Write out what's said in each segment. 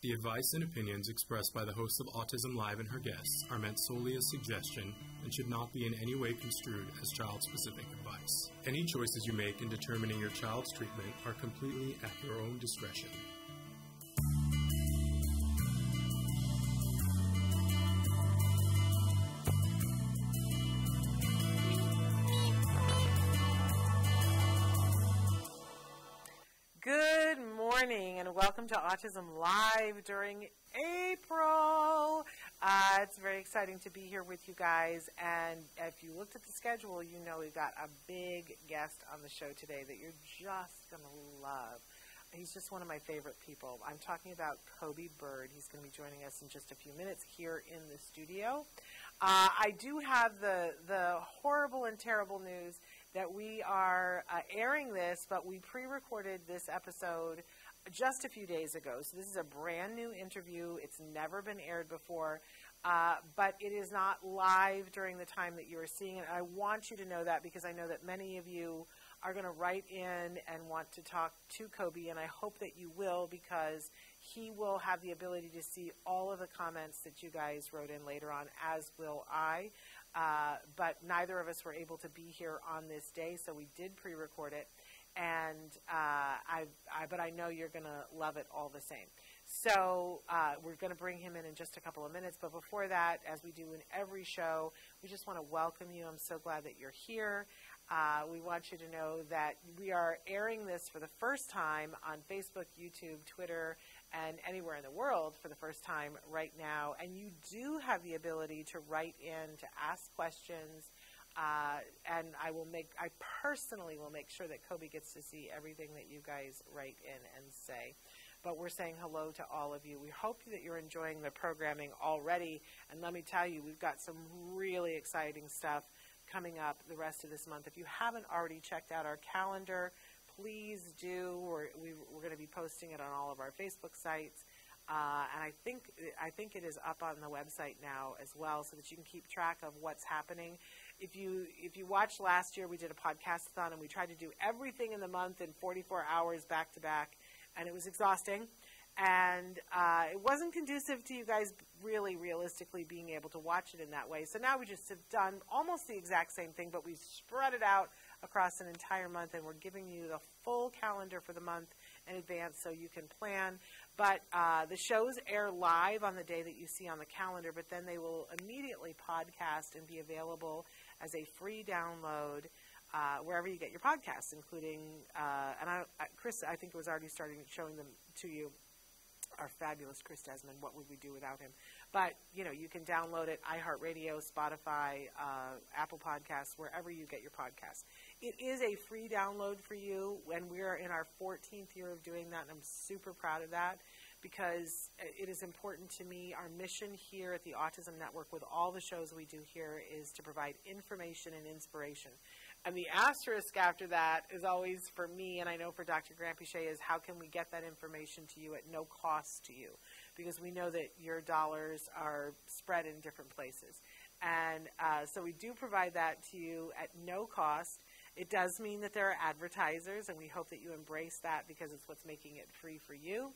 The advice and opinions expressed by the hosts of Autism Live and her guests are meant solely as suggestion and should not be in any way construed as child-specific advice. Any choices you make in determining your child's treatment are completely at your own discretion. Welcome to Autism Live during April. It's very exciting to be here with you guys. And if you looked at the schedule, you know we've got a big guest on the show today that you're just going to love. He's just one of my favorite people. I'm talking about Coby Bird. He's going to be joining us in just a few minutes here in the studio. I do have the horrible and terrible news that we are airing this, but we pre-recorded this episode just a few days ago. So this is a brand new interview. It's never been aired before, but it is not live during the time that you are seeing it. And I want you to know that because I know that many of you are going to write in and want to talk to Coby, and I hope that you will, because he will have the ability to see all of the comments that you guys wrote in later on, as will I. But neither of us were able to be here on this day, so we did pre-record it. And but I know you're going to love it all the same. So we're going to bring him in just a couple of minutes. But before that, as we do in every show, we just want to welcome you. I'm so glad that you're here. We want you to know that we are airing this for the first time on Facebook, YouTube, Twitter, and anywhere in the world for the first time right now. And you do have the ability to write in, to ask questions. And I personally will make sure that Coby gets to see everything that you guys write in and say. But we're saying hello to all of you. We hope that you're enjoying the programming already. And let me tell you, we've got some really exciting stuff coming up the rest of this month. If you haven't already checked out our calendar, please do. We're going to be posting it on all of our Facebook sites. And I think it is up on the website now as well, so that you can keep track of what's happening. If you watched last year, we did a podcast-a-thon, and we tried to do everything in the month in 44 hours back-to-back, and it was exhausting. And it wasn't conducive to you guys really realistically being able to watch it in that way. So now we just have done almost the exact same thing, but we've spread it out across an entire month, and we're giving you the full calendar for the month in advance so you can plan. But the shows air live on the day that you see on the calendar, but then they will immediately podcast and be available as a free download wherever you get your podcasts, including Chris, I think, was already starting showing them to you. Our fabulous Chris Desmond, what would we do without him? But, you know, you can download it, iHeartRadio, Spotify, Apple Podcasts, wherever you get your podcasts. It is a free download for you, and we are in our 14th year of doing that, and I'm super proud of that because it is important to me. Our mission here at the Autism Network with all the shows we do here is to provide information and inspiration. And the asterisk after that is always for me, and I know for Dr. Granpeesheh, is how can we get that information to you at no cost to you? Because we know that your dollars are spread in different places. And so we do provide that to you at no cost. It does mean that there are advertisers, and we hope that you embrace that because it's what's making it free for you.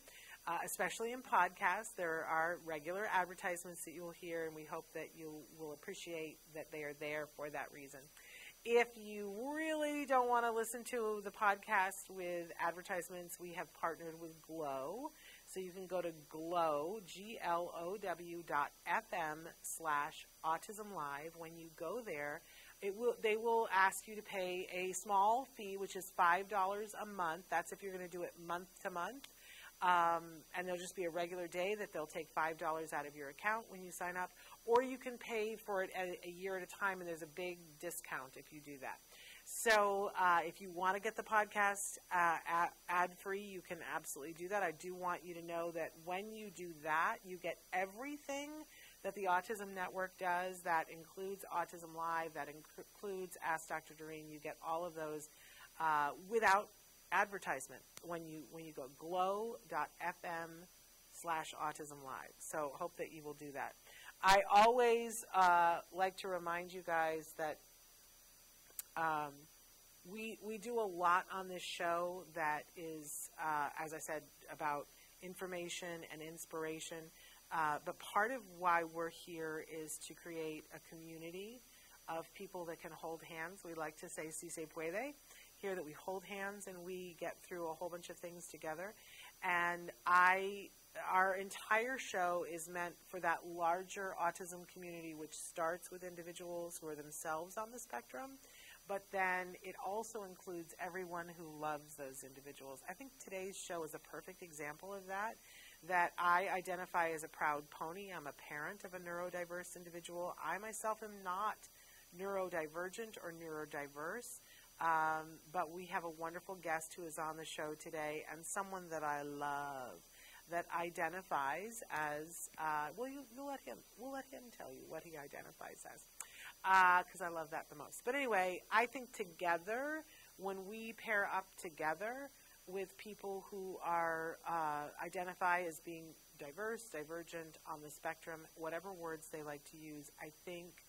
Especially in podcasts, there are regular advertisements that you will hear, and we hope that you will appreciate that they are there for that reason. If you really don't want to listen to the podcast with advertisements, we have partnered with Glow. So you can go to Glow, GLOW.FM/Autism Live. When you go there, they will ask you to pay a small fee, which is $5 a month. That's if you're going to do it month to month. And there'll just be a regular day that they'll take $5 out of your account when you sign up. Or you can pay for it a year at a time, and there's a big discount if you do that. So if you want to get the podcast ad-free, you can absolutely do that. I do want you to know that when you do that, you get everything that the Autism Network does. That includes Autism Live. That includes Ask Dr. Doreen. You get all of those without advertisement when you go glow.fm/autism live. So hope that you will do that. I always like to remind you guys that we do a lot on this show that is, as I said, about information and inspiration. But part of why we're here is to create a community of people that can hold hands. We like to say, si se puede, here, that we hold hands and we get through a whole bunch of things together. And our entire show is meant for that larger autism community, which starts with individuals who are themselves on the spectrum, but then it also includes everyone who loves those individuals. I think today's show is a perfect example of that, that I identify as a proud pony. I'm a parent of a neurodiverse individual. I myself am not neurodivergent or neurodiverse, but we have a wonderful guest who is on the show today and someone that I love that identifies as, well, we'll let him tell you what he identifies as, because I love that the most. But anyway, I think together, when we pair up together with people who are, identify as being diverse, divergent, on the spectrum, whatever words they like to use, I think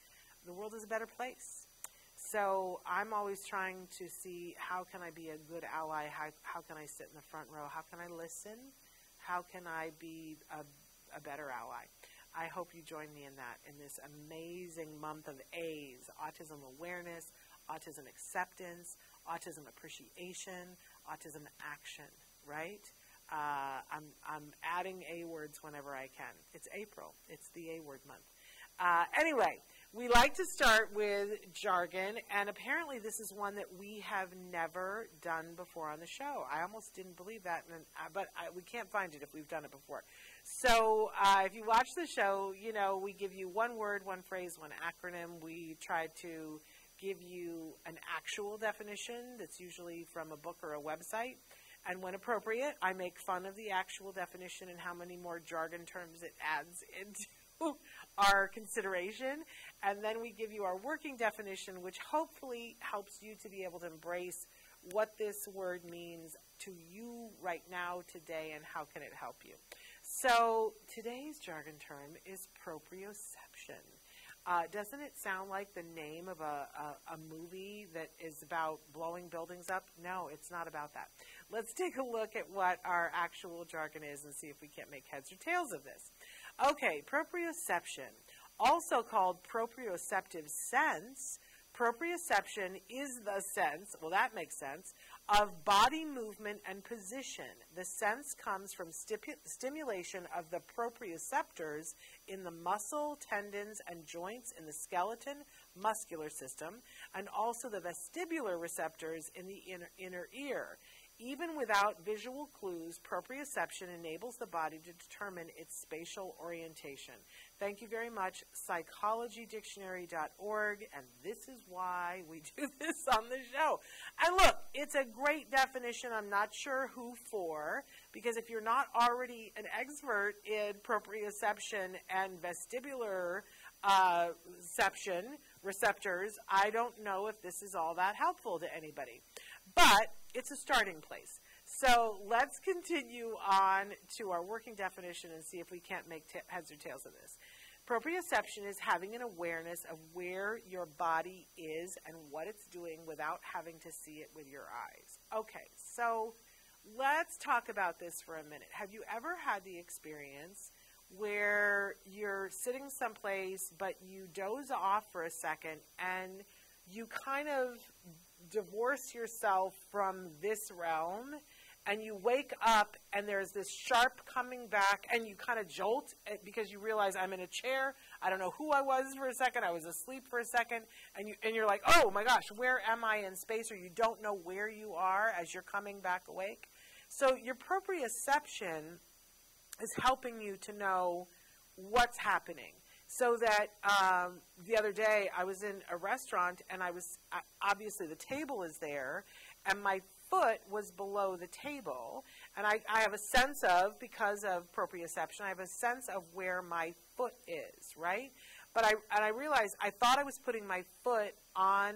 the world is a better place. So I'm always trying to see, how can I be a good ally? How can I sit in the front row? How can I listen? How can I be a better ally? I hope you join me in that, in this amazing month of A's: autism awareness, autism acceptance, autism appreciation, autism action, right? I'm adding A words whenever I can. It's April. It's the A word month. Anyway, we like to start with jargon, and apparently this is one that we have never done before on the show. I almost didn't believe that, but we can't find it if we've done it before. So if you watch the show, you know, we give you one word, one phrase, one acronym. We try to give you an actual definition that's usually from a book or a website. And when appropriate, I make fun of the actual definition and how many more jargon terms it adds into our consideration, and then we give you our working definition, which hopefully helps you to be able to embrace what this word means to you right now, today, and how can it help you. So today's jargon term is proprioception. Doesn't it sound like the name of a movie that is about blowing buildings up? No, it's not about that. Let's take a look at what our actual jargon is and see if we can't make heads or tails of this. Okay, proprioception, also called proprioceptive sense. Proprioception is the sense, well, that makes sense, of body movement and position. The sense comes from stimulation of the proprioceptors in the muscle, tendons, and joints in the skeleton, muscular system, and also the vestibular receptors in the inner ear. Even without visual clues, proprioception enables the body to determine its spatial orientation. Thank you very much, psychologydictionary.org, and this is why we do this on the show. And look, it's a great definition. I'm not sure who for, because if you're not already an expert in proprioception and vestibular receptors, I don't know if this is all that helpful to anybody. But it's a starting place. So let's continue on to our working definition and see if we can't make heads or tails of this. Proprioception is having an awareness of where your body is and what it's doing without having to see it with your eyes. Okay, so let's talk about this for a minute. Have you ever had the experience where you're sitting someplace but you doze off for a second and you kind of divorce yourself from this realm, and you wake up and there's this sharp coming back, and you kind of jolt because you realize, I'm in a chair, I don't know who I was for a second, I was asleep for a second, and you're like, oh my gosh, where am I in space? Or you don't know where you are as you're coming back awake. So your proprioception is helping you to know what's happening. So that the other day I was in a restaurant, and I was, obviously the table is there, and my foot was below the table. And I have a sense of, because of proprioception, I have a sense of where my foot is, right? But I realized, I thought I was putting my foot on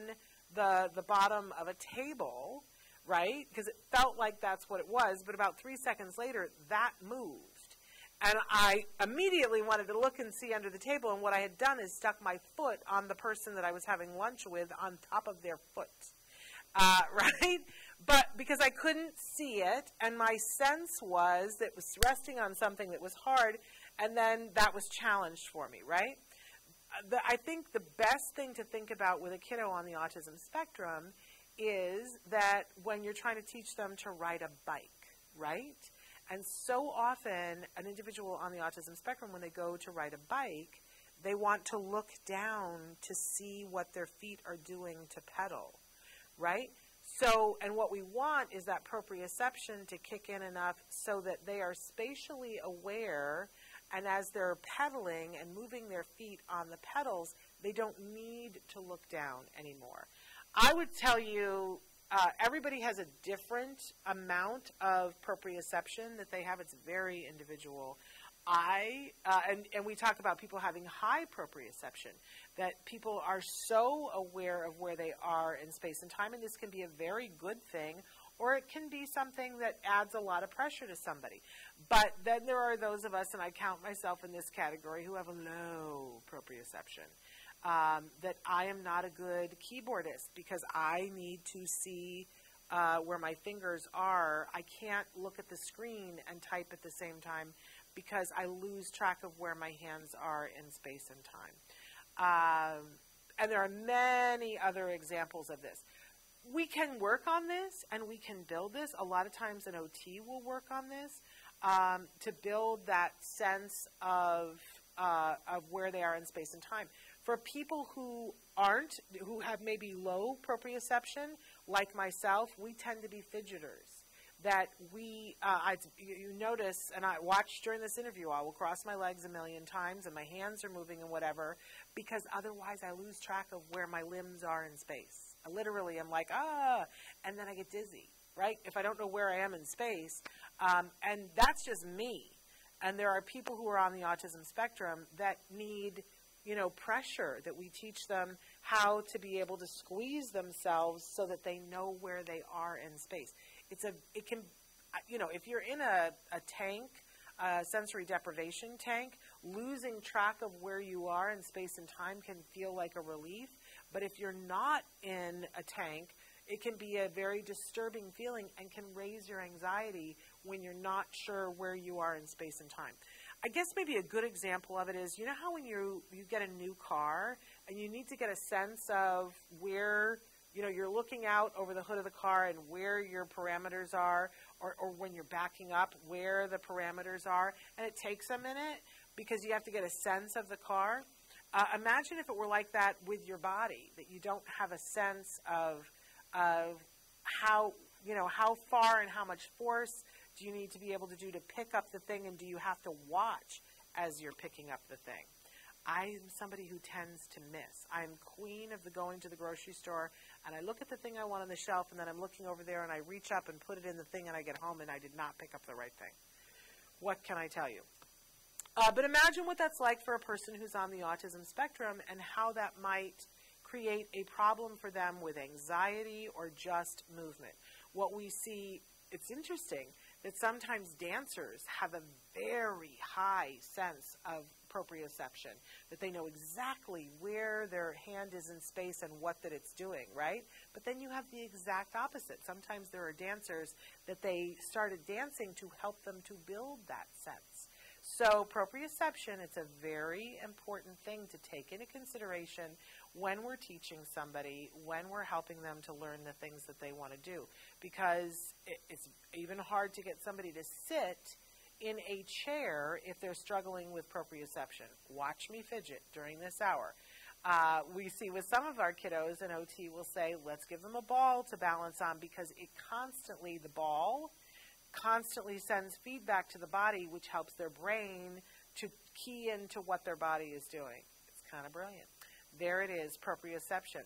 the bottom of a table, right? Because it felt like that's what it was, but about 3 seconds later, that moved. And I immediately wanted to look and see under the table, and what I had done is stuck my foot on the person that I was having lunch with on top of their foot, right? But because I couldn't see it, and my sense was that it was resting on something that was hard, and then that was challenged for me, right? I think the best thing to think about with a kiddo on the autism spectrum is that when you're trying to teach them to ride a bike, right? And so often an individual on the autism spectrum, when they go to ride a bike, they want to look down to see what their feet are doing to pedal, right? So, and what we want is that proprioception to kick in enough so that they are spatially aware, and as they're pedaling and moving their feet on the pedals, they don't need to look down anymore. I would tell you, everybody has a different amount of proprioception that they have. It's very individual. And we talk about people having high proprioception, that people are so aware of where they are in space and time, and this can be a very good thing, or it can be something that adds a lot of pressure to somebody. But then there are those of us, and I count myself in this category, who have a low proprioception, that I am not a good keyboardist because I need to see where my fingers are. I can't look at the screen and type at the same time, because I lose track of where my hands are in space and time. And there are many other examples of this. We can work on this, and we can build this. A lot of times an OT will work on this to build that sense of where they are in space and time. For people who aren't, who have maybe low proprioception, like myself, we tend to be fidgeters. That we, you notice, and I watch during this interview, I will cross my legs a million times and my hands are moving and whatever, because otherwise I lose track of where my limbs are in space. I literally am like, ah, and then I get dizzy, right? If I don't know where I am in space, and that's just me. And there are people who are on the autism spectrum that need, you know, pressure, that we teach them how to be able to squeeze themselves so that they know where they are in space. It can, you know, if you're in a tank, sensory deprivation tank, losing track of where you are in space and time can feel like a relief. But if you're not in a tank, it can be a very disturbing feeling and can raise your anxiety when you're not sure where you are in space and time. I guess maybe a good example of it is, you know how when you get a new car and you need to get a sense of where, you know, you're looking out over the hood of the car and where your parameters are, or when you're backing up, where the parameters are, and it takes a minute because you have to get a sense of the car. Imagine if it were like that with your body, that you don't have a sense of how, you know, how far and how much force do you need to be able to do to pick up the thing, and do you have to watch as you're picking up the thing. I am somebody who tends to miss. I am queen of the going to the grocery store, and I look at the thing I want on the shelf, and then I'm looking over there, and I reach up and put it in the thing, and I get home, and I did not pick up the right thing. What can I tell you? But imagine what that's like for a person who's on the autism spectrum and how that might create a problem for them with anxiety or just movement. What we see, it's interesting that sometimes dancers have a very high sense of proprioception, that they know exactly where their hand is in space and what that it's doing, right? But then you have the exact opposite. Sometimes there are dancers that they started dancing to help them to build that sense. So proprioception, it's a very important thing to take into consideration when we're teaching somebody, when we're helping them to learn the things that they want to do, because it's even hard to get somebody to sit in a chair if they're struggling with proprioception. Watch me fidget during this hour. We see with some of our kiddos, an OT will say, let's give them a ball to balance on, because it constantly, the ball constantly sends feedback to the body, which helps their brain to key into what their body is doing. It's kind of brilliant. There it is, proprioception.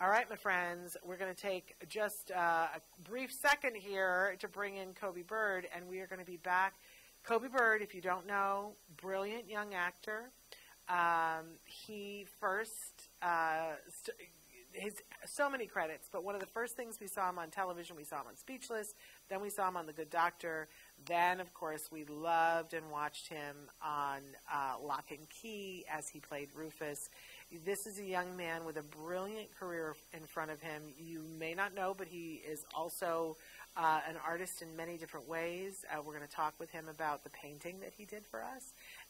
All right, my friends, we're going to take just a brief second here to bring in Coby Bird, and we are going to be back. Coby Bird, if you don't know, brilliant young actor. He first, so many credits, but one of the first things we saw him on television, we saw him on Speechless, then we saw him on The Good Doctor, then, of course, we loved and watched him on Lock and Key as he played Rufus. This is a young man with a brilliant career in front of him. You may not know, but he is also an artist in many different ways. We're going to talk with him about the painting that he did for us.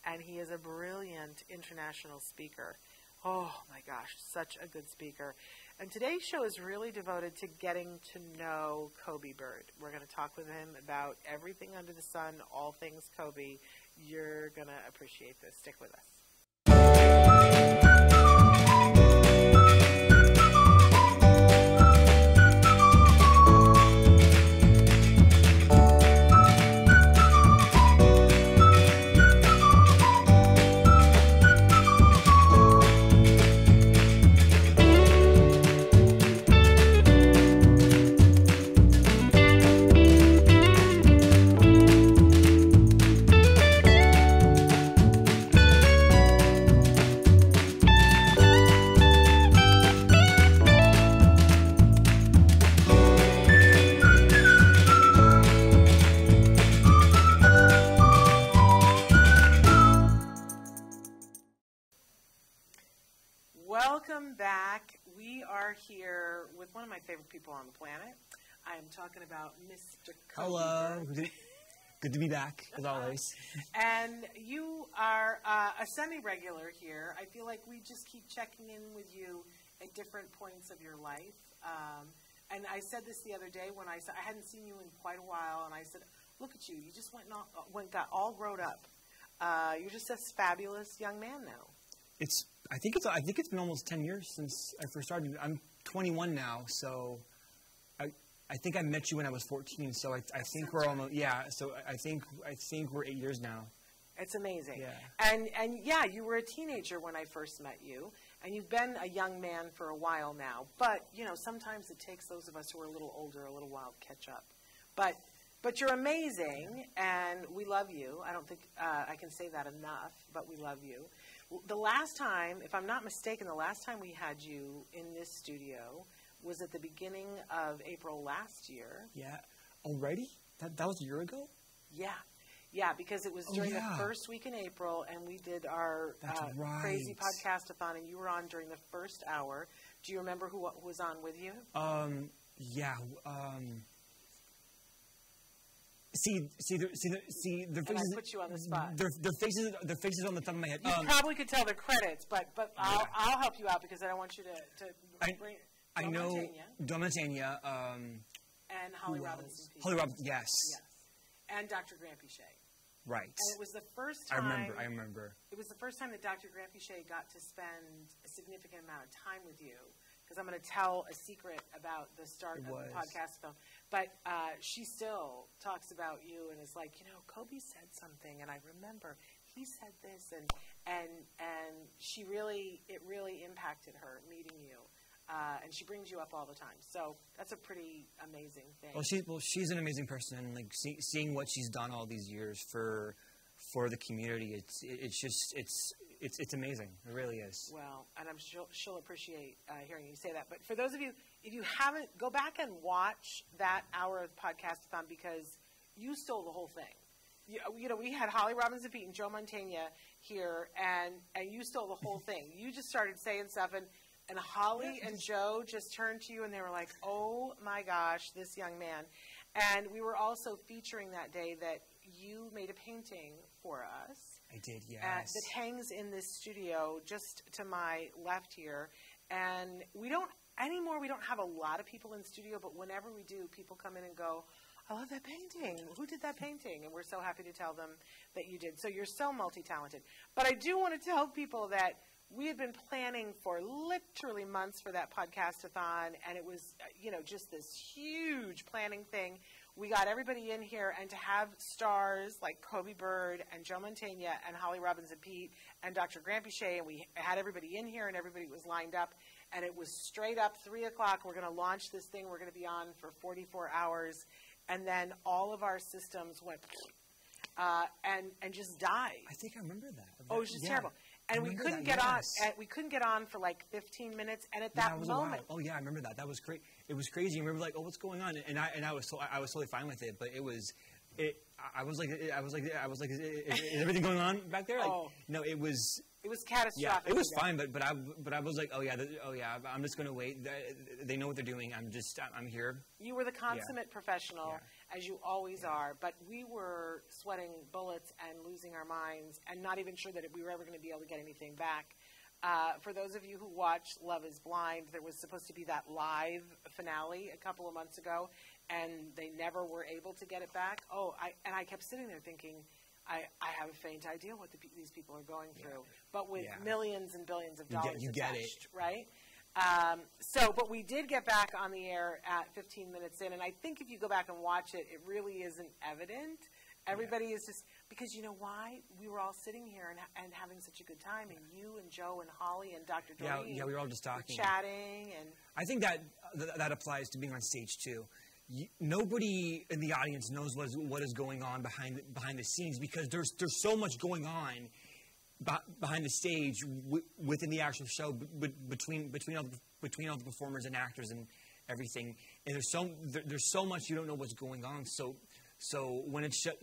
And he is a brilliant international speaker. Oh, my gosh, such a good speaker. And today's show is really devoted to getting to know Coby Bird. We're going to talk with him about everything under the sun, all things Coby. You're going to appreciate this. Stick with us. Here with one of my favorite people on the planet. I am talking about Mr. Coby. Hello. Good to be back, as always. And you are a semi-regular here. I feel like we just keep checking in with you at different points of your life. And I said this the other day when I said I hadn't seen you in quite a while, and I said, look at you. You just got all grown up. You're just a fabulous young man now. I think it's been almost 10 years since I first started. I'm 21 now, so I think I met you when I was 14. So I think we're almost So I think we're 8 years now. It's amazing. Yeah. And yeah, you were a teenager when I first met you, and you've been a young man for a while now. But you know, sometimes it takes those of us who are a little older a little while to catch up. But you're amazing, and we love you. I don't think I can say that enough, but we love you. The last time, if I'm not mistaken, the last time we had you in this studio was at the beginning of April last year. Yeah. Already? That was a year ago? Yeah. Yeah, because it was during the first week in April, and we did our crazy podcast-a-thon, and you were on during the first hour. Do you remember who was on with you? Yeah. Their faces. I put you on the spot. Their faces on the top of my head. You probably could tell their credits, but yeah. I'll help you out because I don't want you to bring. I know Domitania. And Holly Robinson. Holly Robinson. Yes. Yes. And Dr. Granpeesheh. Right. And it was the first time. I remember. It was the first time that Dr. Granpeesheh got to spend a significant amount of time with you. Because I'm going to tell a secret about the start of the podcast film. But she still talks about you and is like, you know, Coby said something, and I remember he said this, and she really, it really impacted her meeting you, and she brings you up all the time. So that's a pretty amazing thing. Well, she's an amazing person, and like seeing what she's done all these years for the community, it's just amazing. It really is. Well, and I'm sure she'll appreciate hearing you say that. But for those of you, if you haven't, go back and watch that hour of podcast-a-thon because you stole the whole thing. You know, we had Holly Robinson-Pete and Joe Mantegna here, and you stole the whole thing. You just started saying stuff, and Holly and Joe just turned to you, and they were like, oh, my gosh, this young man. And we were also featuring that day that you made a painting for us. I did, yes. That hangs in this studio just to my left here. And we don't have a lot of people in the studio, but whenever we do, people come in and go, I love that painting. Who did that painting? And we're so happy to tell them that you did. So you're so multi-talented. But I do want to tell people that we had been planning for literally months for that podcast-a-thon, and it was, you know, just this huge planning thing. We got everybody in here, and to have stars like Coby Bird and Joe Mantegna and Holly Robinson-Pete and Dr. Granpeesheh, and we had everybody in here, and everybody was lined up, and it was straight up 3 o'clock. We're going to launch this thing. We're going to be on for 44 hours, and then all of our systems went and just died. I think I remember that. Oh, it was just terrible. And we couldn't get on. And we couldn't get on for like 15 minutes. And at that moment, oh yeah, I remember that. That was great. It was crazy. I remember like, oh, what's going on? And I was totally fine with it. But it was, I was like, is everything going on back there? Like, no, it was. It was catastrophic. Yeah, it was fine, but I was like, oh yeah, I'm just going to wait. They know what they're doing. I'm here. You were the consummate professional, as you always are. But we were sweating bullets and losing our minds, and not even sure that we were ever going to be able to get anything back. For those of you who watch Love is Blind, there was supposed to be that live finale a couple of months ago, and they never were able to get it back. And I kept sitting there thinking, I have a faint idea what these people are going through, but with millions and billions of dollars attached, right? But we did get back on the air at 15 minutes in, and I think if you go back and watch it, it really isn't evident. Everybody is just, because you know why? We were all sitting here and having such a good time, and you and Joe and Holly and Dr. Doreen. Yeah, we were all just talking. Chatting. And I think that that applies to being on stage, too. Nobody in the audience knows what is going on behind the scenes, because there's so much going on behind the stage within the actual show, between all the performers and actors and everything. And there's so much you don't know what's going on. So when it's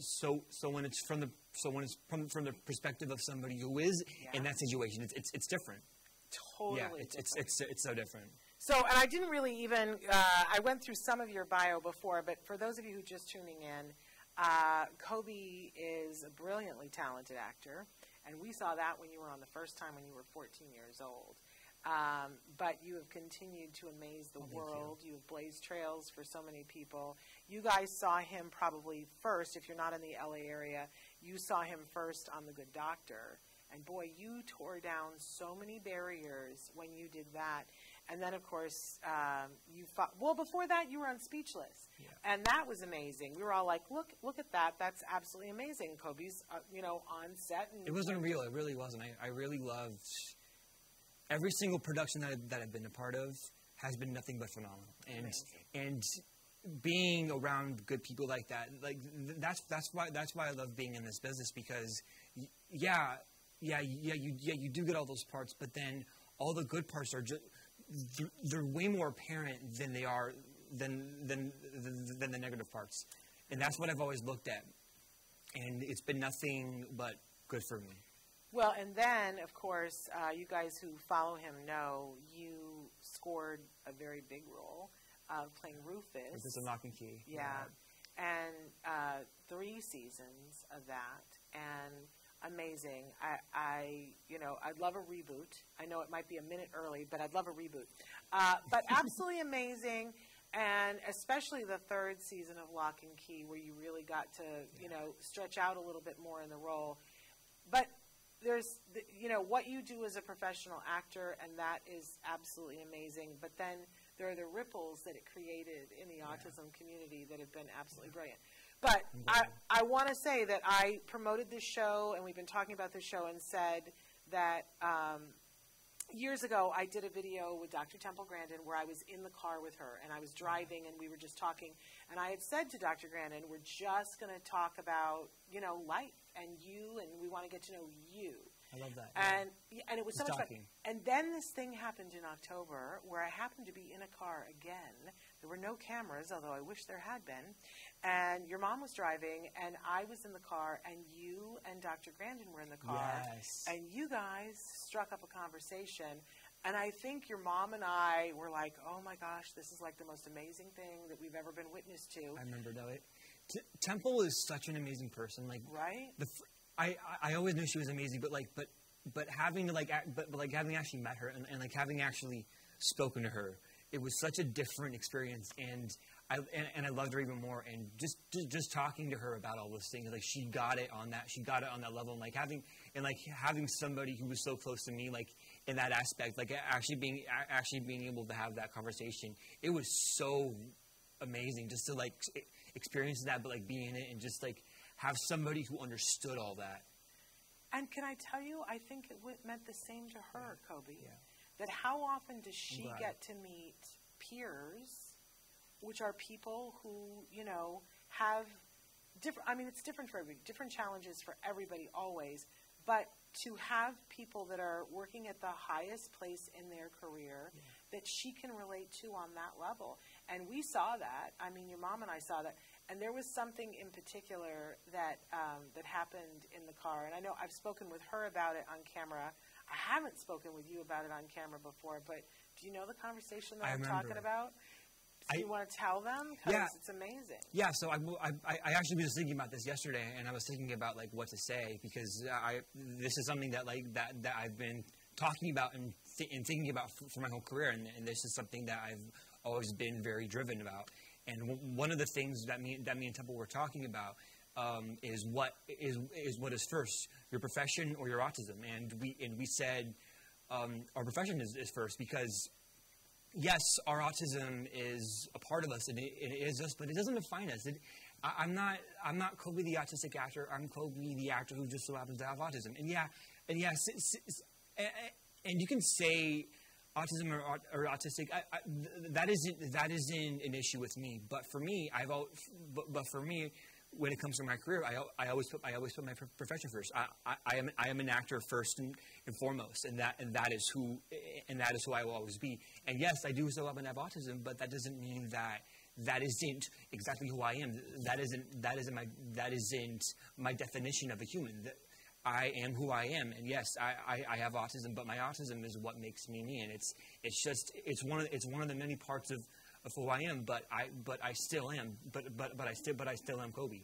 from the perspective of somebody who is in that situation, it's different. Totally. Yeah, it's so different. So, and I didn't really even, I went through some of your bio before, but for those of you who are just tuning in, Coby is a brilliantly talented actor, and we saw that when you were on the first time when you were 14 years old. But you have continued to amaze the world. You have blazed trails for so many people. You guys saw him probably first, if you're not in the LA area, you saw him first on The Good Doctor. And boy, you tore down so many barriers when you did that. And then, of course, you fought. Well, before that, you were on Speechless. Yeah. And that was amazing. We were all like, look at that. That's absolutely amazing. Coby's, on set. And it was unreal. It really wasn't. I really loved every single production that I've been a part of has been nothing but phenomenal. And being around good people like that, like that's why I love being in this business, because, you do get all those parts, but then all the good parts are just... They're way more apparent than they are than the negative parts, and that's what I've always looked at, and it's been nothing but good for me. Well, and then of course, you guys who follow him know you scored a very big role playing Rufus. Rufus and Lock and Key. Yeah. And 3 seasons of that, and. Amazing. I'd love a reboot. I know it might be a minute early, but I'd love a reboot. But absolutely amazing, and especially the 3rd season of Lock and Key, where you really got to, stretch out a little bit more in the role. But there's, what you do as a professional actor, and that is absolutely amazing. But then there are the ripples that it created in the autism community that have been absolutely brilliant. But I want to say that I promoted this show, and we've been talking about this show, and said that years ago I did a video with Dr. Temple Grandin where I was in the car with her, and I was driving, and we were just talking. And I had said to Dr. Grandin, we're just going to talk about, life and you, and we want to get to know you. I love that. And it was so much fun. And then this thing happened in October where I happened to be in a car again. There were no cameras, although I wish there had been. And your mom was driving, and I was in the car, and you and Dr. Grandin were in the car. Yes. And you guys struck up a conversation. And I think your mom and I were like, oh, my gosh, this is like the most amazing thing that we've ever been witness to. I remember, though. Temple is such an amazing person. Like, right? I always knew she was amazing, but having actually met her and having actually spoken to her, it was such a different experience, and I loved her even more. And just talking to her about all those things, like she got it on that level, and having somebody who was so close to me, in that aspect, actually being able to have that conversation, it was so amazing just to experience that, but be in it and have somebody who understood all that. And can I tell you, I think it meant the same to her, Coby. Yeah. That how often does she get to meet peers, which are people who, have different, it's different for everybody, different challenges for everybody always, but to have people that are working at the highest place in their career that she can relate to on that level. And we saw that. Your mom and I saw that. And there was something in particular that happened in the car. And I know I've spoken with her about it on camera. I haven't spoken with you about it on camera before, but do you know the conversation that I'm talking about? Do you want to tell them? Because it's amazing. Yeah, so I actually was thinking about this yesterday, and I was thinking about, like, what to say, because this is something that, like, that I've been talking about and thinking about for my whole career, and this is something that I've always been very driven about. And one of the things that me and Temple were talking about is what is first, your profession or your autism? And we said our profession is first, because yes, our autism is a part of us, and it is us, but it doesn't define us. I'm not Coby the autistic actor. I'm Coby the actor who just so happens to have autism. And you can say autism or autistic. That isn't an issue with me. But for me, when it comes to my career, I always put my profession first. I am an actor first and foremost, and that is who I will always be. And yes, I do still have autism, but that doesn't mean that isn't exactly who I am. That isn't my definition of a human. I am who I am, and yes, I have autism, but my autism is what makes me me, and it's one of the many parts of who I am, but I still am Coby.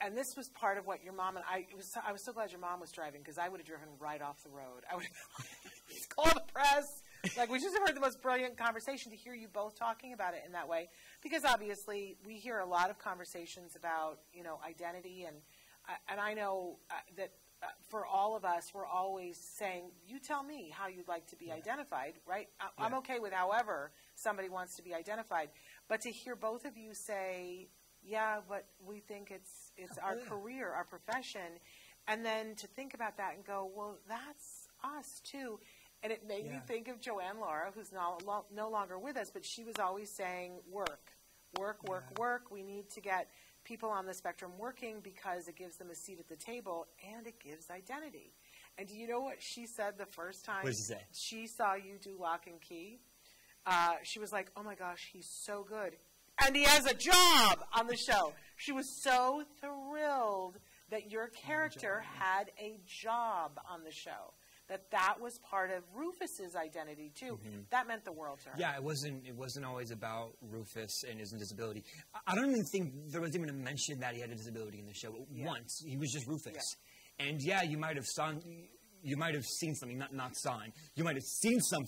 And this was part of what your mom and I was so glad your mom was driving, because I would have driven right off the road. I would have called the press. Like, we just heard the most brilliant conversation, to hear you both talking about it in that way, because obviously we hear a lot of conversations about, you know, identity, and I know that for all of us, we're always saying, you tell me how you'd like to be identified, right? I'm okay with however somebody wants to be identified. But to hear both of you say, yeah, but we think it's our career, our profession, and then to think about that and go, well, that's us too. And it made me think of Joanne Laura, who's no longer with us, but she was always saying work. We need to get people on the spectrum working, because it gives them a seat at the table and it gives identity. And do you know what she said the first time she saw you do Lock and Key? She was like, oh my gosh, he's so good. And he has a job on the show. She was so thrilled that your character had a job on the show. That was part of Rufus's identity too. Mm-hmm. That meant the world to her. Yeah, it wasn't always about Rufus and his disability. I don't even think there was even a mention that he had a disability in the show. Once he was just Rufus, and you might have seen something. You might have seen some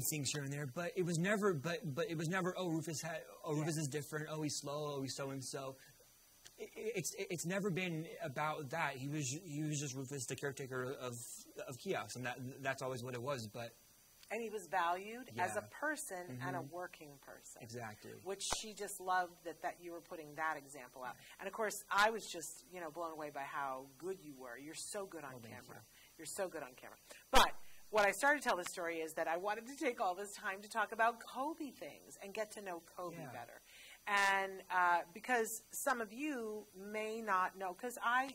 things here and there, but it was never. But it was never. Oh, Rufus is different. Oh, he's slow. Oh, he's so and so. It's never been about that. He was just Rufus, the caretaker of kiosks, and that's always what it was. And he was valued as a person and a working person. Exactly. Which she just loved that you were putting that example out. And of course, I was just blown away by how good you were. You're so good on camera. You're so good on camera. But what I started to tell the story is that I wanted to take all this time to talk about Coby things and get to know Coby better. And because some of you may not know, because I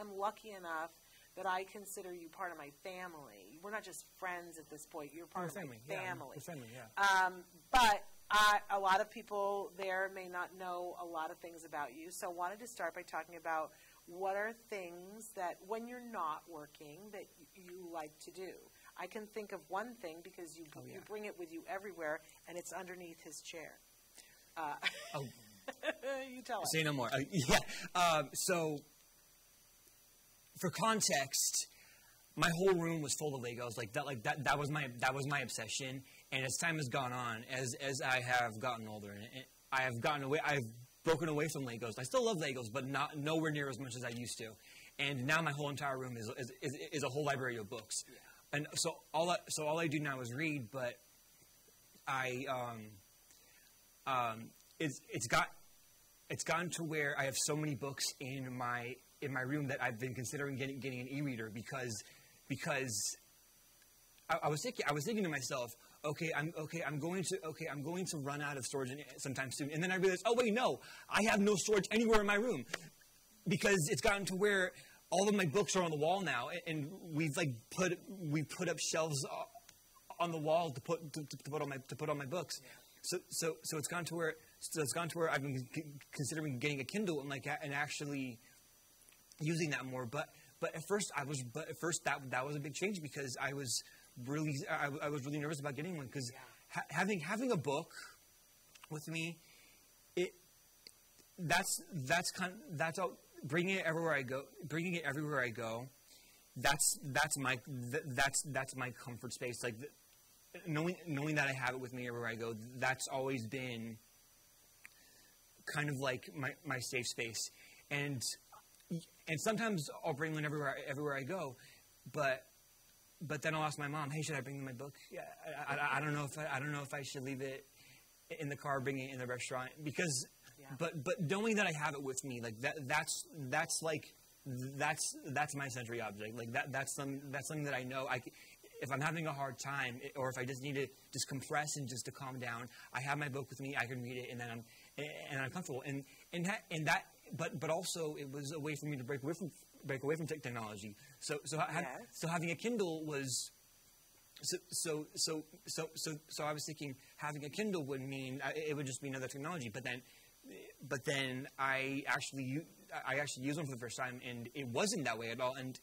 am lucky enough that I consider you part of my family. We're not just friends at this point. You're part of my family. Yeah, family, yeah. But a lot of people there may not know a lot of things about you. So I wanted to start by talking about what are things that, when you're not working, that you like to do. I can think of one thing, because you bring it with you everywhere, and it's underneath his chair. You tell us. Say no more. So, for context, my whole room was full of Legos. That was my obsession. And as time has gone on, as I have gotten older, and I have gotten away. I've broken away from Legos. I still love Legos, but nowhere near as much as I used to. And now my whole entire room is a whole library of books. Yeah. And so all I do now is read. But it's gotten to where I have so many books in my room that I've been considering getting an e-reader, because I was thinking to myself, I'm going to run out of storage sometime soon, and then I realized, oh wait, no, I have no storage anywhere in my room, because it's gotten to where all of my books are on the wall now, and we put up shelves on the wall to put all my books. Yeah. So it's gone to where I've been considering getting a Kindle and actually using that more. But at first I was, that was a big change because I was really, I was really nervous about getting one because having a book with me, bringing it everywhere I go, that's my comfort space. Like knowing that I have it with me everywhere I go, that's always been kind of like my safe space. And sometimes I'll bring one everywhere I go, but then I'll ask my mom, hey, should I bring my book? Yeah, I don't know if I don't know if I should leave it in the car, bring it in the restaurant because. Yeah. But knowing that I have it with me, like that's my sensory object. Like that's something that I know. If I'm having a hard time, or if I just need to just compress and just to calm down, I have my book with me. I can read it, and then I'm comfortable. And that. But also, it was a way for me to break away from technology. So having a Kindle was. So I was thinking having a Kindle would mean it would just be another technology. But then I actually used one for the first time, and it wasn't that way at all. And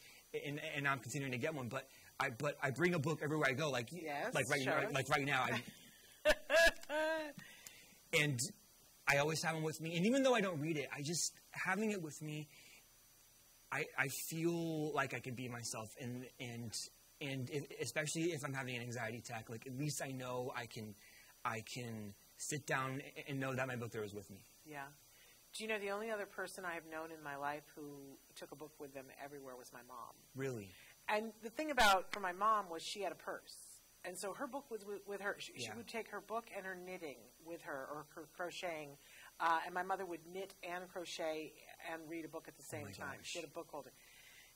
I'm continuing to get one, but I bring a book everywhere I go. Like yes, like right sure. now, like right now, and I always have one with me. And even though I don't read it, I just having it with me. I feel like I can be myself, and especially if I'm having an anxiety attack, like at least I know I can sit down and know that my book there is with me. Yeah. Do you know the only other person I have known in my life who took a book with them everywhere was my mom. Really? And the thing about for my mom was she had a purse. And so her book was with her. She would take her book and her knitting with her or her crocheting. And my mother would knit and crochet and read a book at the same time. She had a book holder.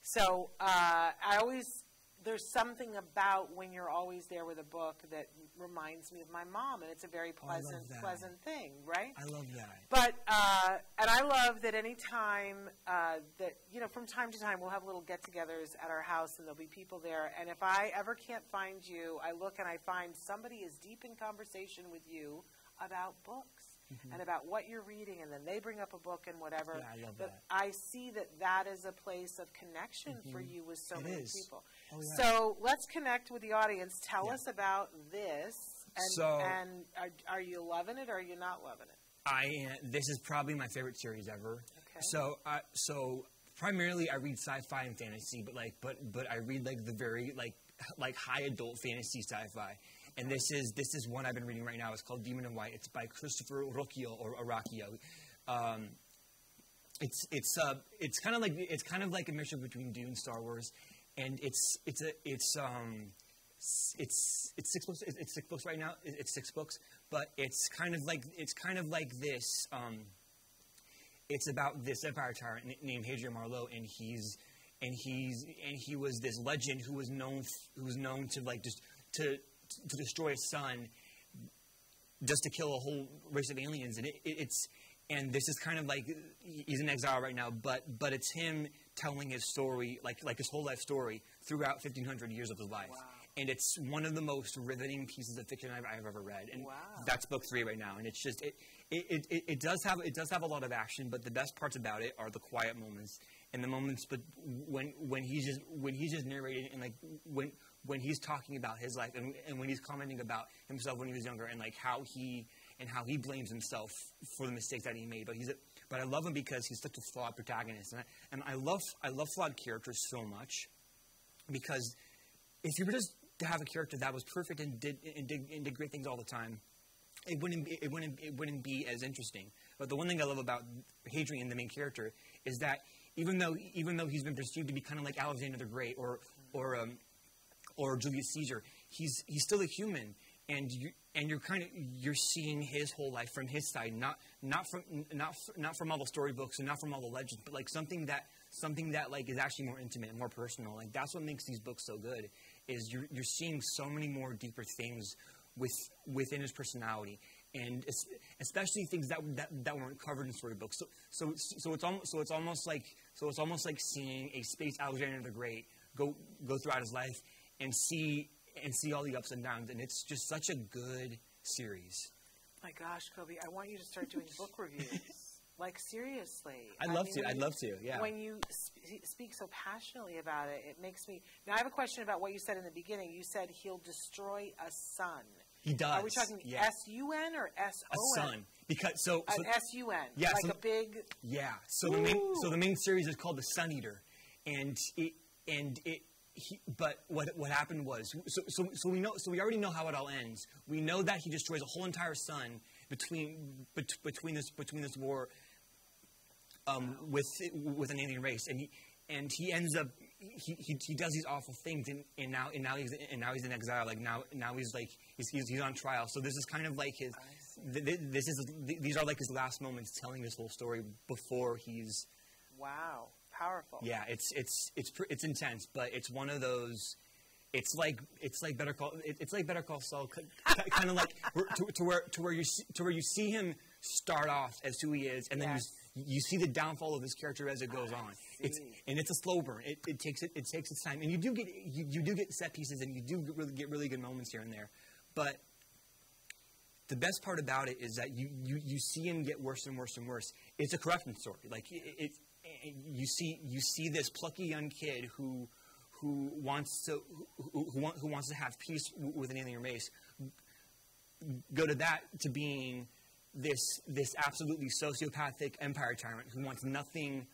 So I always... There's something about when you're always there with a book that reminds me of my mom, and it's a very pleasant thing, right? I love that. But and I love that any time that from time to time we'll have little get-togethers at our house, and there'll be people there. And if I ever can't find you, I look and I find somebody is deep in conversation with you about books. Mm-hmm. And about what you're reading, and then they bring up a book and whatever. Yeah, I love that. I see that is a place of connection mm-hmm. for you with so many people. Oh, yeah. So let's connect with the audience. Tell us about this. And are you loving it or are you not loving it? This is probably my favorite series ever. Okay. So primarily I read sci-fi and fantasy, but I read like the very like high adult fantasy sci-fi. And this is one I've been reading right now. It's called Demon in White. It's by Christopher Ruocchio or Aracchio. It's kind of like a mixture between Dune and Star Wars, and it's 6 books. It's 6 books right now. It's 6 books, but it's kind of like this. It's about this empire tyrant named Hadrian Marlowe, and he was this legend who was known to like just to destroy a sun just to kill a whole race of aliens. And this is kind of like he's in exile right now, but it's him telling his story, like his whole life story throughout 1,500 years of his life. Wow. And it's one of the most riveting pieces of fiction I've ever read. And that's book 3 right now. And it's just it does have a lot of action, but the best parts about it are the quiet moments and the moments but when he's just narrating and like when he's talking about his life and when he's commenting about himself when he was younger and like how he blames himself for the mistakes that he made. But I love him because he's such a flawed protagonist, and I love flawed characters so much, because if you were just to have a character that was perfect and did great things all the time, it wouldn't be as interesting. But the one thing I love about Hadrian, the main character, is that even though he's been perceived to be kind of like Alexander the Great or Julius Caesar, he's still a human, and you're seeing his whole life from his side, not from all the storybooks and not from all the legends, but like something that like is actually more intimate and more personal. Like that's what makes these books so good, is you're seeing so many more deeper things within his personality, and especially things that weren't covered in storybooks. So it's almost like seeing a space Alexander the Great go throughout his life and see all the ups and downs, and it's just such a good series. My gosh, Coby, I want you to start doing book reviews. Like, seriously. I'd love to, yeah. When you speak so passionately about it, it makes me... Now, I have a question about what you said in the beginning. You said he'll destroy a son. He does. Are we talking S-U-N or S-O-N? A son. Because, so an S-U-N. Yeah. Like a big... Yeah. So the main series is called The Sun Eater. But what happened was... So we know. So we already know how it all ends. We know that he destroys a whole entire sun... Between this war with an alien race, and he ends up he does these awful things, and now he's in exile. Like now he's on trial. So this is kind of like his these are like his last moments, telling this whole story before he's powerful. Yeah, it's intense, but it's one of those. It's like Better Call Saul, kind of like to where you see him start off as who he is, and then you see the downfall of his character as it goes on. It's a slow burn. It takes its time, and you do get set pieces, and you do really good moments here and there. But the best part about it is that you see him get worse and worse and worse. It's a corruption story. Like you see this plucky young kid who wants to have peace with an alien race, go to that to being this absolutely sociopathic empire tyrant who wants nothing,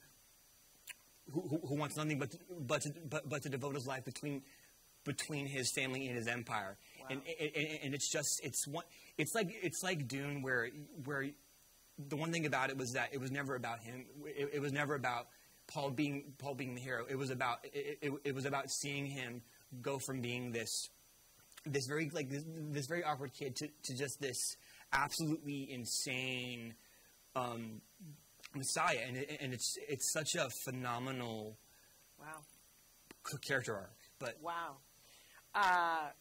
but to devote his life between his family and his empire. Wow. And it's like Dune, where the one thing about it was that it was never about him. It was never about Paul being the hero. It was about seeing him go from being this very awkward kid to just this absolutely insane messiah, and it's such a phenomenal character arc. But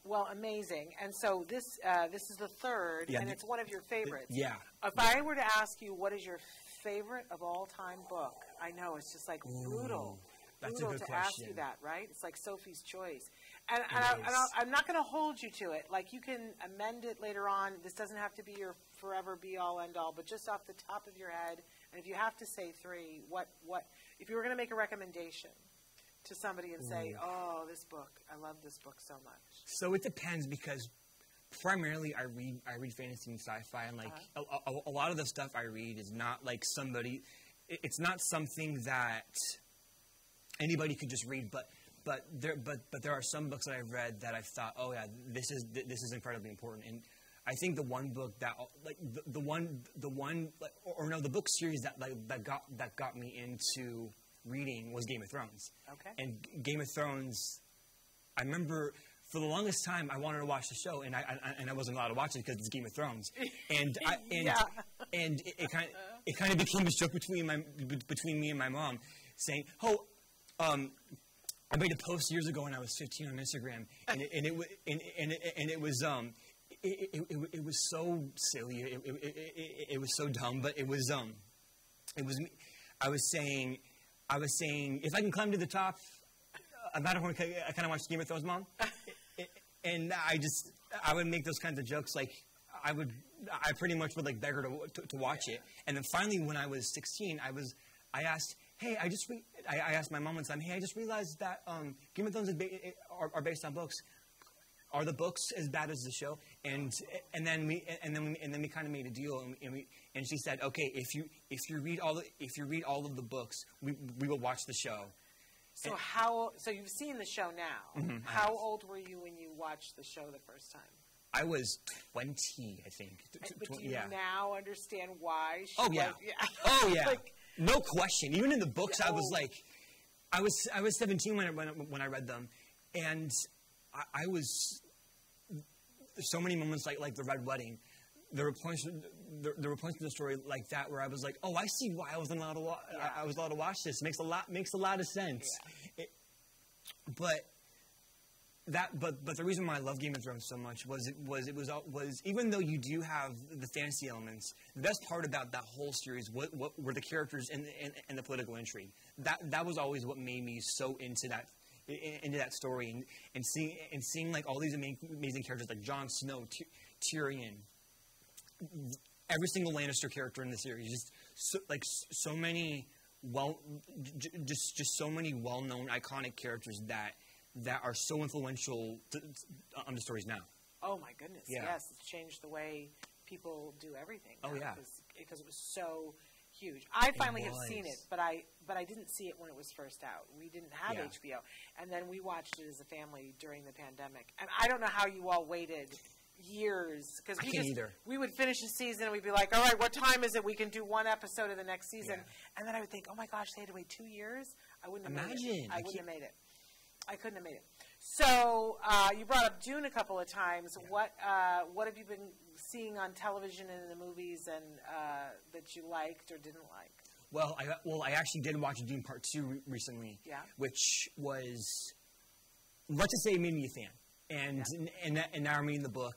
well, amazing. And so this is the third, and it's one of your favorites. If I were to ask you, what is your favorite of all time book? I know, it's just like brutal. That's brutal a good to question. Ask you that, right? It's like Sophie's Choice. And I'm not going to hold you to it. Like, you can amend it later on. This doesn't have to be your forever be-all, end-all, but just off the top of your head, and if you have to say three, what if you were going to make a recommendation to somebody and say, oh, this book, I love this book so much? So it depends, because primarily I read fantasy and sci-fi, and like a lot of the stuff I read is not like somebody... It's not something that anybody could just read, but there are some books that I've read that I've thought, oh yeah, this is incredibly important. And I think the one book that like the book series that got me into reading was Game of Thrones. Okay. And Game of Thrones, I remember for the longest time I wanted to watch the show, and I wasn't allowed to watch it because it's Game of Thrones. And it kind of became a joke between me and my mom, saying, "Oh, I made a post years ago when I was 15 on Instagram, and it was so silly, it was so dumb, but it was me. I was saying, if I can climb to the top, I kind of watch Game of Thrones, Mom, and I would make those kinds of jokes, like." I pretty much would like beg her to watch it. And then finally, when I was 16, I asked my mom one time, hey, I just realized that Game of Thrones are based on books. Are the books as bad as the show? And then we kind of made a deal, and she said, okay, if you read all of the books, we will watch the show. So so you've seen the show now. Mm-hmm. How old were you when you watched the show the first time? I was 20, I think. But do you now understand why? No question. Even in the books, I was like, I was 17 when I read them, and I was. There's so many moments like the Red Wedding. There were points in the story like that where I was like, oh, I see why I wasn't allowed to watch. Yeah. I was allowed to watch this. Makes a lot of sense. Yeah. But the reason why I love Game of Thrones so much was even though you do have the fantasy elements, the best part about that whole series were the characters and the political intrigue. That was always what made me so into that story, and seeing like all these amazing characters like Jon Snow, Tyrion, every single Lannister character in the series. Just so, like so many just so many well-known iconic characters that are so influential on the stories now. Oh my goodness! Yeah. Yes, it's changed the way people do everything. Now, oh yeah, because it was so huge. I finally have seen it, but I didn't see it when it was first out. We didn't have HBO, and then we watched it as a family during the pandemic. And I don't know how you all waited years, because we would finish a season and we'd be like, all right, what time is it? We can do one episode of the next season, and then I would think, oh my gosh, they had to wait 2 years. I wouldn't have made it. I wouldn't have made it. I couldn't have made it. So you brought up Dune a couple of times. Yeah. What have you been seeing on television and in the movies, and that you liked or didn't like? Well, I actually did watch Dune Part 2 recently, which was, let's just say, made me a fan. And and now I'm reading the book.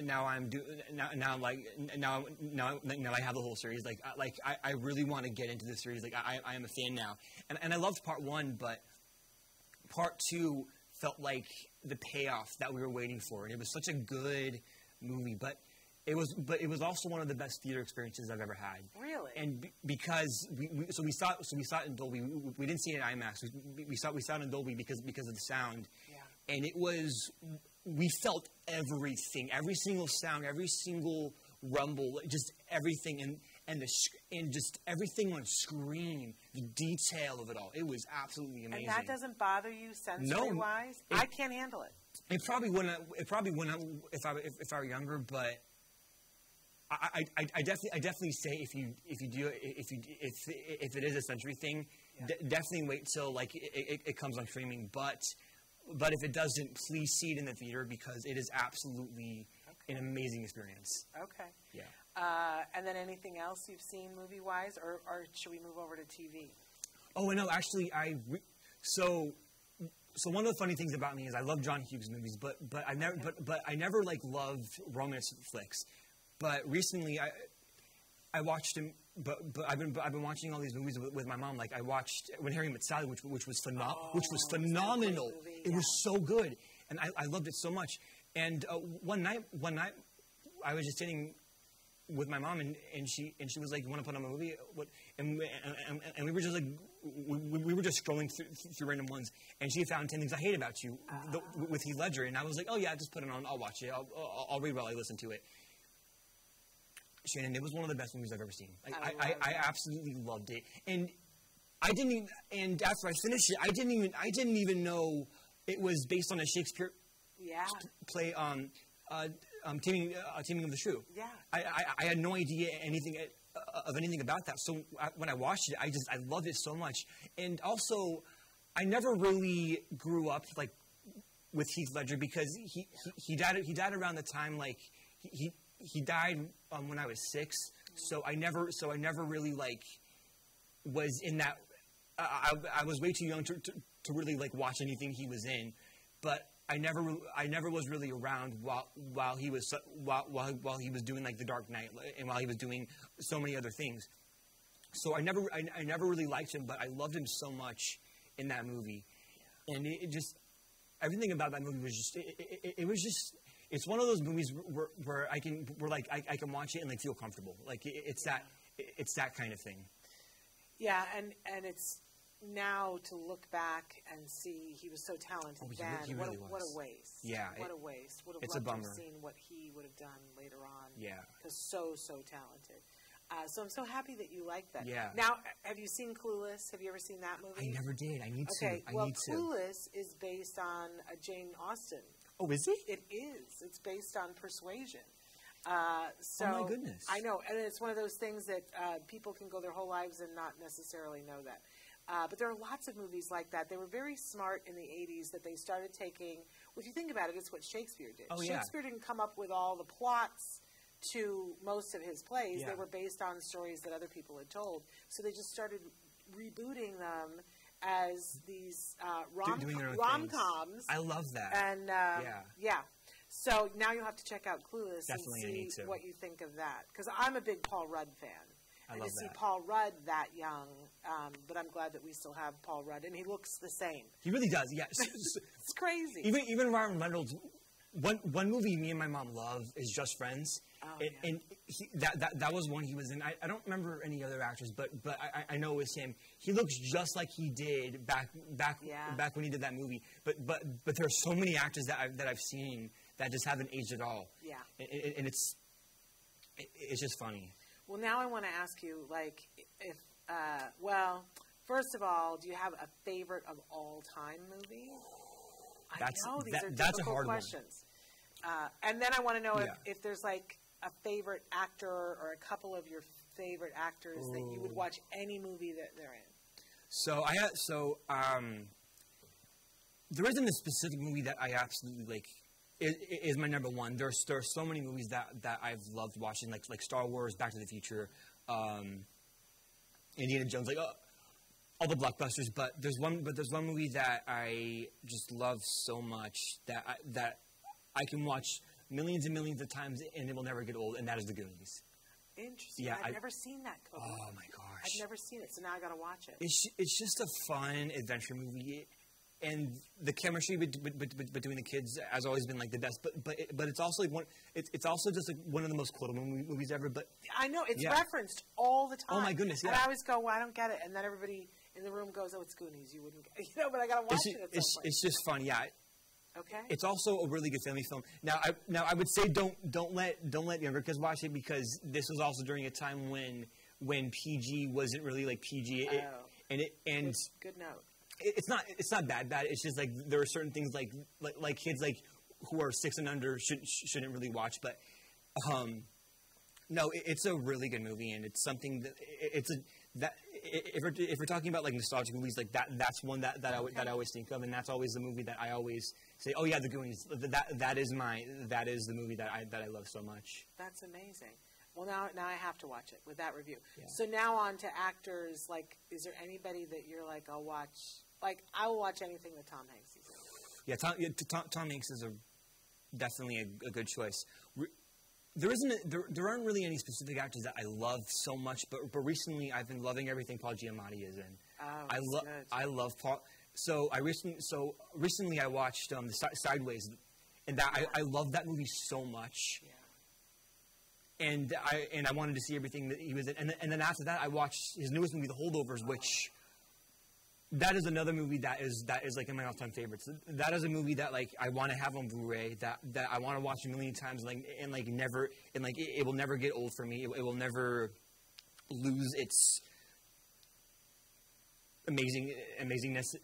Now I have the whole series. I really want to get into the series. I am a fan now, and I loved Part 1, but Part 2 felt like the payoff that we were waiting for, and it was such a good movie. But it was also one of the best theater experiences I've ever had. Really? And because we saw it in Dolby. We didn't see it in IMAX. We saw it in Dolby because of the sound. Yeah. And it was, we felt everything, every single sound, every single rumble, just everything, and just everything on screen, the detail of it all. It was absolutely amazing. And that doesn't bother you sensory-wise? No, I can't handle it. It probably wouldn't. It probably wouldn't if I were younger. But I definitely say if it is a sensory thing, definitely wait till it comes on streaming. But if it doesn't, please see it in the theater, because it is absolutely an amazing experience. Okay. Yeah. And then anything else you've seen movie-wise, or should we move over to TV? Oh, no, actually, so one of the funny things about me is I love John Hughes movies, but I never like loved romance flicks. But recently, I watched him. But I've been watching all these movies with my mom. Like I watched When Harry Met Sally, which was phenomenal. It was so good, and I loved it so much. And one night, I was just sitting with my mom, and she was like, "You want to put on a movie?" And we were just like, we were just scrolling through random ones, and she found 10 Things I Hate About You with Heath Ledger, and I was like, "Oh yeah, just put it on. I'll watch it. I'll read while I listen to it." Shannon, it was one of the best movies I've ever seen. I absolutely loved it, and I didn't. And after I finished it, I didn't even know it was based on a Shakespeare play. Taming of the Shrew. Yeah. I had no idea anything about that. So when I watched it, I loved it so much. And also, I never really grew up like with Heath Ledger, because he died around the time, like he died when I was 6. So I never really like was in that. I was way too young to really like watch anything he was in, but I never was really around while he was doing like The Dark Knight, and while he was doing so many other things. So I never really liked him, but I loved him so much in that movie, and it just, everything about that movie was just it's one of those movies where I can watch it and like feel comfortable. Like it's that kind of thing. Yeah, and it's. Now to look back and see he was so talented then, really what a waste. Yeah. What a waste. Would have loved to have seen what he would have done later on. Yeah. Because so talented. So I'm so happy that you like that. Yeah. Now, have you seen Clueless? Have you ever seen that movie? I never did. I need to. Clueless is based on Jane Austen. Oh, is it? It is. It's based on Persuasion. Oh my goodness. I know. And it's one of those things that people can go their whole lives and not necessarily know that. But there are lots of movies like that. They were very smart in the 80s that they started taking, well, if you think about it, it's what Shakespeare did. Oh, yeah. Shakespeare didn't come up with all the plots to most of his plays. Yeah. They were based on stories that other people had told. So they just started rebooting them as these rom-coms. I love that. And so now you'll have to check out Clueless and see what you think of that. Because I'm a big Paul Rudd fan. And to see Paul Rudd that young, but I'm glad that we still have Paul Rudd, and he looks the same. He really does, yes. It's crazy. Even Ryan Reynolds One movie me and my mom love is Just Friends. Oh, yeah. And that was one he was in. I don't remember any other actors, but I know it was him. He looks just like he did back when he did that movie. But there are so many actors that I've seen that just haven't aged at all. Yeah. And it's just funny. Well, now I want to ask you, like, if well, first of all, do you have a favorite of all time movie? I know these are difficult questions. And then I want to know if there's like a favorite actor or a couple of your favorite actors that you would watch any movie that they're in. So I have, there isn't a specific movie that I absolutely like is my number one. There are so many movies that I've loved watching, like Star Wars, Back to the Future, Indiana Jones, like all the blockbusters. But there's one movie that I just love so much that I can watch millions and millions of times and it will never get old, and that is The Goonies. Interesting. Yeah, I've never seen that. Kobe. Oh my gosh. I've never seen it, so now I gotta watch it. It's just a fun adventure movie, and the chemistry between the kids has always been like the best. But it's also like it's also just like one of the most quotable movies ever. But I know it's referenced all the time. Oh my goodness. Yeah. And I always go, well, I don't get it, and then everybody in the room goes, oh, it's Goonies. You wouldn't get it. You know, but I gotta watch it. It's just fun. Yeah. Okay. It's also a really good family film. Now I would say don't let younger kids watch it, because this was also during a time when PG wasn't really like PG. Good note. It's not bad. It's just like there are certain things like kids like who are 6 and under shouldn't really watch. But no, it's a really good movie, and it's something that if we're talking about like nostalgic movies, like that's one that I always think of, and that's always the movie that I always say, oh yeah, The Goonies. That is the movie that I love so much. That's amazing. Well, now I have to watch it with that review. Yeah. So now on to actors. Like, is there anybody that you're like, I'll watch? Like, I will watch anything that Tom Hanks is in. Yeah, Tom Hanks is definitely a good choice. There aren't really any specific actors that I love so much, but recently I've been loving everything Paul Giamatti is in. Oh, I love Paul. So recently I watched the Sideways, and I love that movie so much. Yeah. And I wanted to see everything that he was in, and then after that I watched his newest movie, The Holdovers, which that is another movie that is like in my all-time favorites. That is a movie that like I want to have on Blu-ray, that I want to watch a million times, and it will never get old for me. It will never lose its amazingness.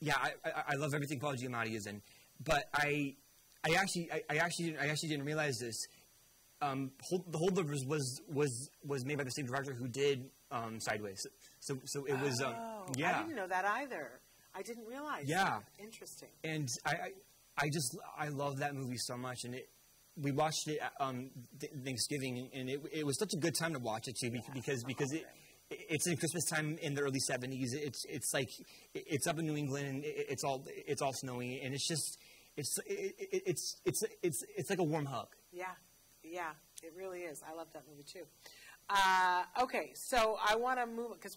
Yeah. I love everything Paul Giamatti is in. But I actually didn't realize this. The Holdovers was made by the same director who did Sideways. So it was. I didn't know that either. I didn't realize. Yeah. Interesting. And I love that movie so much, and we watched it Thanksgiving, and it was such a good time to watch it too, because it's in Christmas time in the early 70s. It's up in New England, and it's all snowy, and it's like a warm hug. Yeah. Yeah, it really is. I love that movie too. Okay, so I want to move, because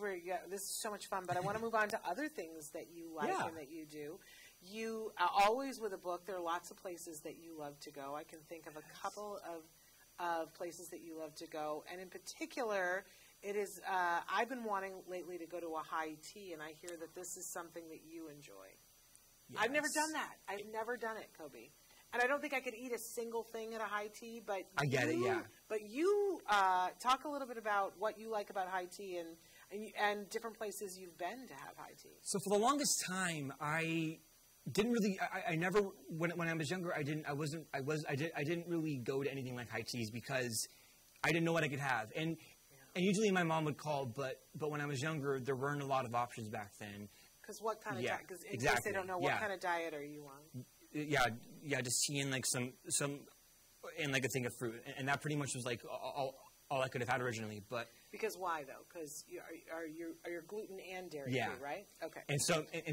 this is so much fun, but I want to move on to other things that you like and that you do. You always with a book. There are lots of places that you love to go. I can think of a couple of places that you love to go, and in particular, it is. I've been wanting lately to go to a high tea, and I hear that this is something that you enjoy. Yes. I've never done that. I've never done it, Coby. And I don't think I could eat a single thing at a high tea, but I get it. Yeah. But you talk a little bit about what you like about high tea and different places you've been to have high tea. So for the longest time, I didn't really. I never when I was younger. I didn't. I wasn't. I was. I didn't really go to anything like high teas because I didn't know what I could have. And usually my mom would call, but when I was younger, there weren't a lot of options back then. Because what kind of diet? Because in case they don't know, what kind of diet are you on? Yeah, just tea and like some and like a thing of fruit, and that pretty much was like all I could have had originally. But because why though? Because you're gluten and dairy, too, right? Okay. And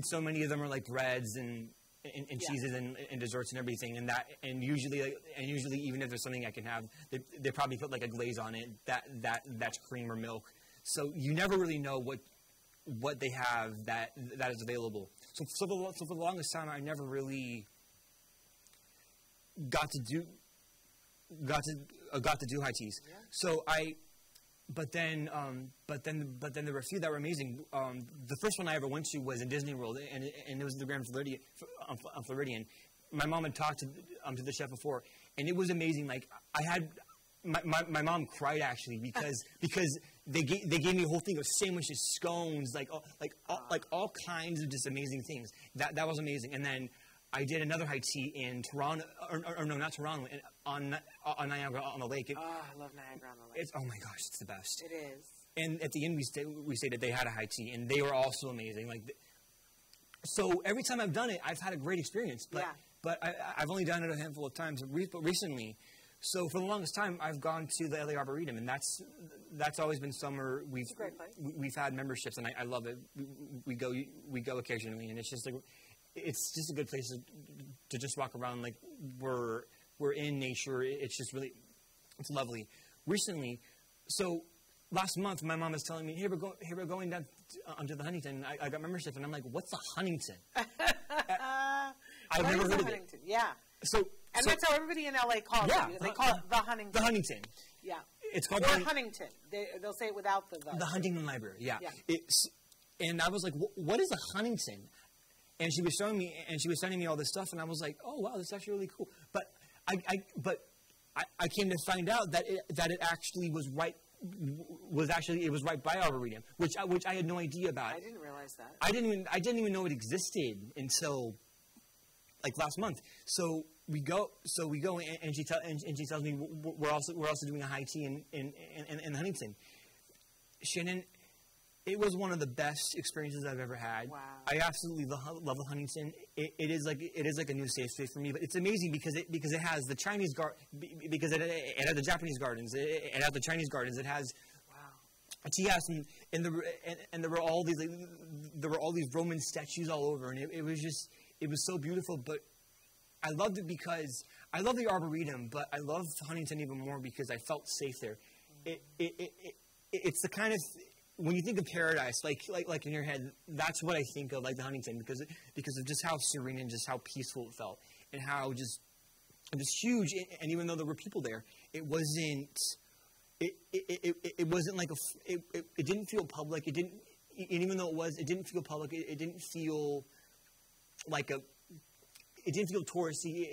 so many of them are like breads and cheeses and desserts and everything, and usually even if there's something I can have, they probably put like a glaze on it that's cream or milk. So you never really know what they have that is available. So for the longest time, I never really got to do high teas. Yeah. So I, but then there were a few that were amazing. The first one I ever went to was in Disney World, and it was the Grand Floridian. My mom had talked to the chef before, and it was amazing. Like I had, my mom cried actually because they gave me a whole thing of sandwiches, scones, like all kinds of just amazing things. That was amazing. And then I did another high tea in Toronto, or no, not Toronto, on Niagara on the Lake. I love Niagara on the Lake. It's, oh my gosh, it's the best. It is. And at the end, we stayed that they had a high tea, and they were also amazing. Like, so every time I've done it, I've had a great experience. But, yeah. But I've only done it a handful of times recently. So for the longest time, I've gone to the LA Arboretum, and that's always been summer. We've it's a great place. We've had memberships, and I love it. We go occasionally, and it's just like. It's just a good place to just walk around. Like we're in nature. It's just really, it's lovely. Recently, so last month, my mom was telling me, "Hey, we're going down onto the Huntington. I got membership," and I'm like, "What's the Huntington?" I've never heard of it. Yeah. So that's how everybody in LA calls it. Yeah, they call it the Huntington. The Huntington. Yeah. It's called the Huntington. They'll say it without the. The Huntington Library. Yeah. And I was like, "What is a Huntington?" And she was showing me, and she was sending me all this stuff, and I was like, "Oh wow, that's actually really cool." But I came to find out that it actually was right by Arboretum, which I had no idea about. I didn't realize that. I didn't even know it existed until like last month. So we go, and she tells me we're also doing a high tea in Huntington. Shannon. It was one of the best experiences I've ever had. Wow. I absolutely love the Huntington. It is like a new safe space for me. But it's amazing because it has the Chinese it has the Japanese gardens. It has the Chinese gardens. It has wow. Tea house and there were all these Roman statues all over, and it was so beautiful. But I loved it because I love the Arboretum, but I love Huntington even more because I felt safe there. Mm-hmm. It's the kind of when you think of paradise, like in your head, that's what I think of, like the Huntington, because of just how serene and just how peaceful it felt, and how just it was huge. And even though there were people there, it wasn't like it didn't feel public. It didn't, and even though it was, it didn't feel public. It didn't feel like it didn't feel touristy.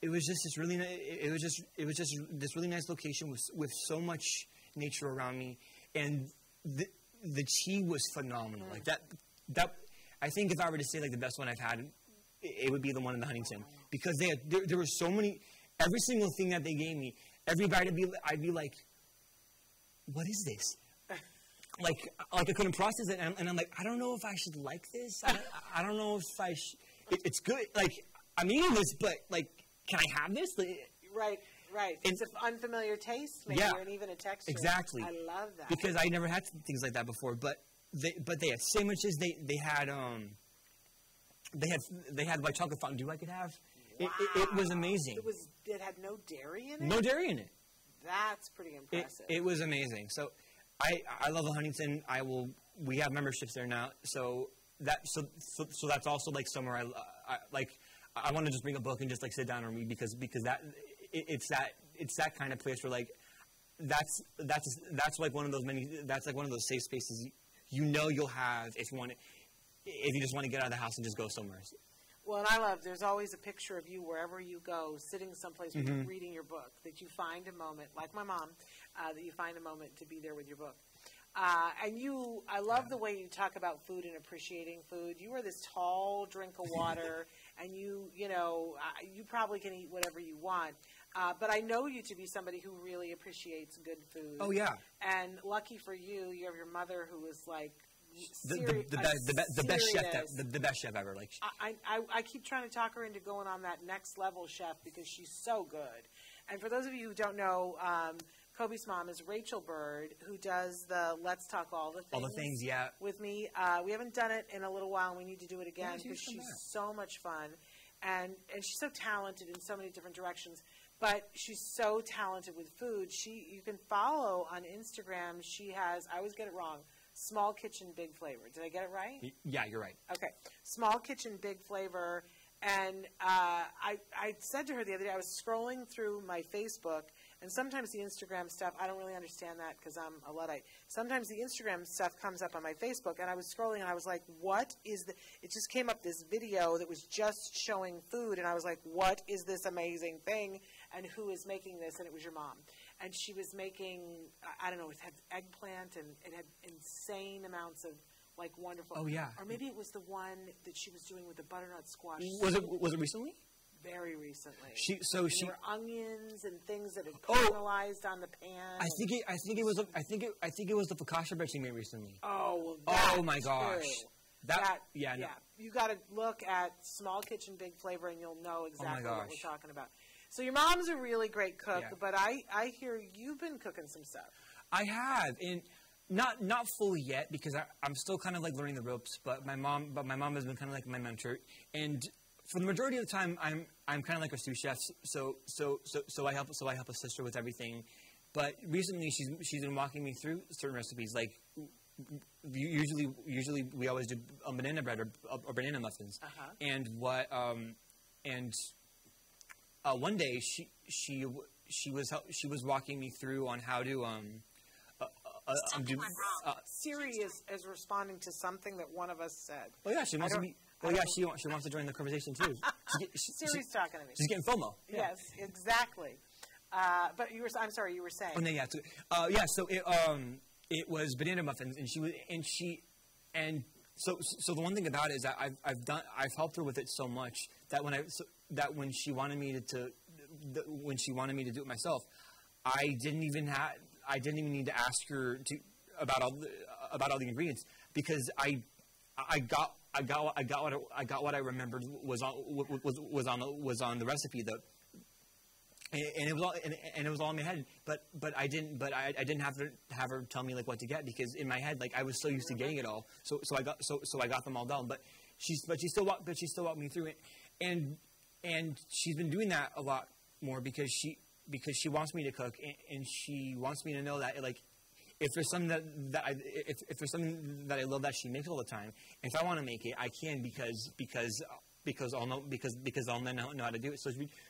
It was just this really nice location with so much nature around me. And the tea was phenomenal. Like that I think if I were to say like the best one I've had, it would be the one in the Huntington, because there were so many. Every single thing that they gave me, everybody I'd be like, "What is this?" like I couldn't process it, and I'm like, "I don't know if I should like this. I don't know if I. It's good. Like I'm eating this, but like, can I have this?" Like, right. Right. It's an unfamiliar taste, maybe, yeah, and even a texture. Exactly. I love that. Because I never had things like that before. But they had sandwiches. They had like chocolate fondue I could have. Wow. It was amazing. It had no dairy in it? No dairy in it. That's pretty impressive. It was amazing. So I love the Huntington. We have memberships there now. So that's also like somewhere I want to just bring a book and just like sit down and read because that. It's that kind of place where like that's like one of those many safe spaces you'll have if you just want to get out of the house and just go somewhere. Well, and I love there's always a picture of you wherever you go, sitting someplace mm-hmm. reading your book, that you find a moment, like my mom, that you find a moment to be there with your book. I love the way you talk about food and appreciating food. You are this tall drink of water, and you probably can eat whatever you want. But I know you to be somebody who really appreciates good food. Oh, yeah. And lucky for you, you have your mother who is like the best chef ever. Like I keep trying to talk her into going on that next level chef because she's so good. And for those of you who don't know, Coby's mom is Rachel Bird, who does the Let's Talk All the Things. All the Things, yeah. With me. We haven't done it in a little while, and we need to do it again because she's so much fun. And she's so talented in so many different directions. But she's so talented with food. You can follow on Instagram. She has, I always get it wrong, Small Kitchen, Big Flavor. Did I get it right? Yeah, you're right. Okay. Small Kitchen, Big Flavor. And I said to her the other day, I was scrolling through my Facebook, and sometimes the Instagram stuff, I don't really understand that because I'm a Luddite. Sometimes the Instagram stuff comes up on my Facebook, and I was scrolling, and I was like, what is the – it just came up this video that was just showing food, and I was like, what is this amazing thing, and who is making this? And it was your mom. And she was making – I don't know, it had eggplant, and it had insane amounts of – like wonderful. Oh yeah. Or maybe it was the one that she was doing with the butternut squash. Was it recently? Very recently. She there were onions and things that had caramelized on the pan. I think it was the focaccia bread she made recently. Oh. Well, oh my gosh. Yeah. You got to look at Small Kitchen, Big Flavor, and you'll know exactly what we're talking about. So your mom's a really great cook, but I hear you've been cooking some stuff. I have. Not fully yet, because I'm still kind of like learning the ropes. But my mom has been kind of like my mentor, and for the majority of the time, I'm kind of like a sous chef. So I help a sister with everything. But recently, she's been walking me through certain recipes. Like usually we always do banana bread or banana muffins. Uh-huh. And one day she was walking me through on how to serious as responding to something that one of us said. Well, yeah, she wants to be. Well, yeah, she wants to join the conversation too. Siri's talking to me. She's getting FOMO. Yeah. Yes, exactly. But you were. I'm sorry, you were saying. Oh, no, yeah. So it was banana muffins, and so the one thing about it is that I've helped her with it so much that when she wanted me to do it myself, I didn't even need to ask her about all the ingredients, because I got what I remembered was on the recipe, and it was all in my head. But I didn't have to have her tell me like what to get, because in my head, like, I was so used to getting it all, so I got them all done. But she still walked me through it, and she's been doing that a lot more because she wants me to cook, and she wants me to know that, like, if there's something that I love that she makes all the time, if I want to make it, I can, because I'll know how to do it.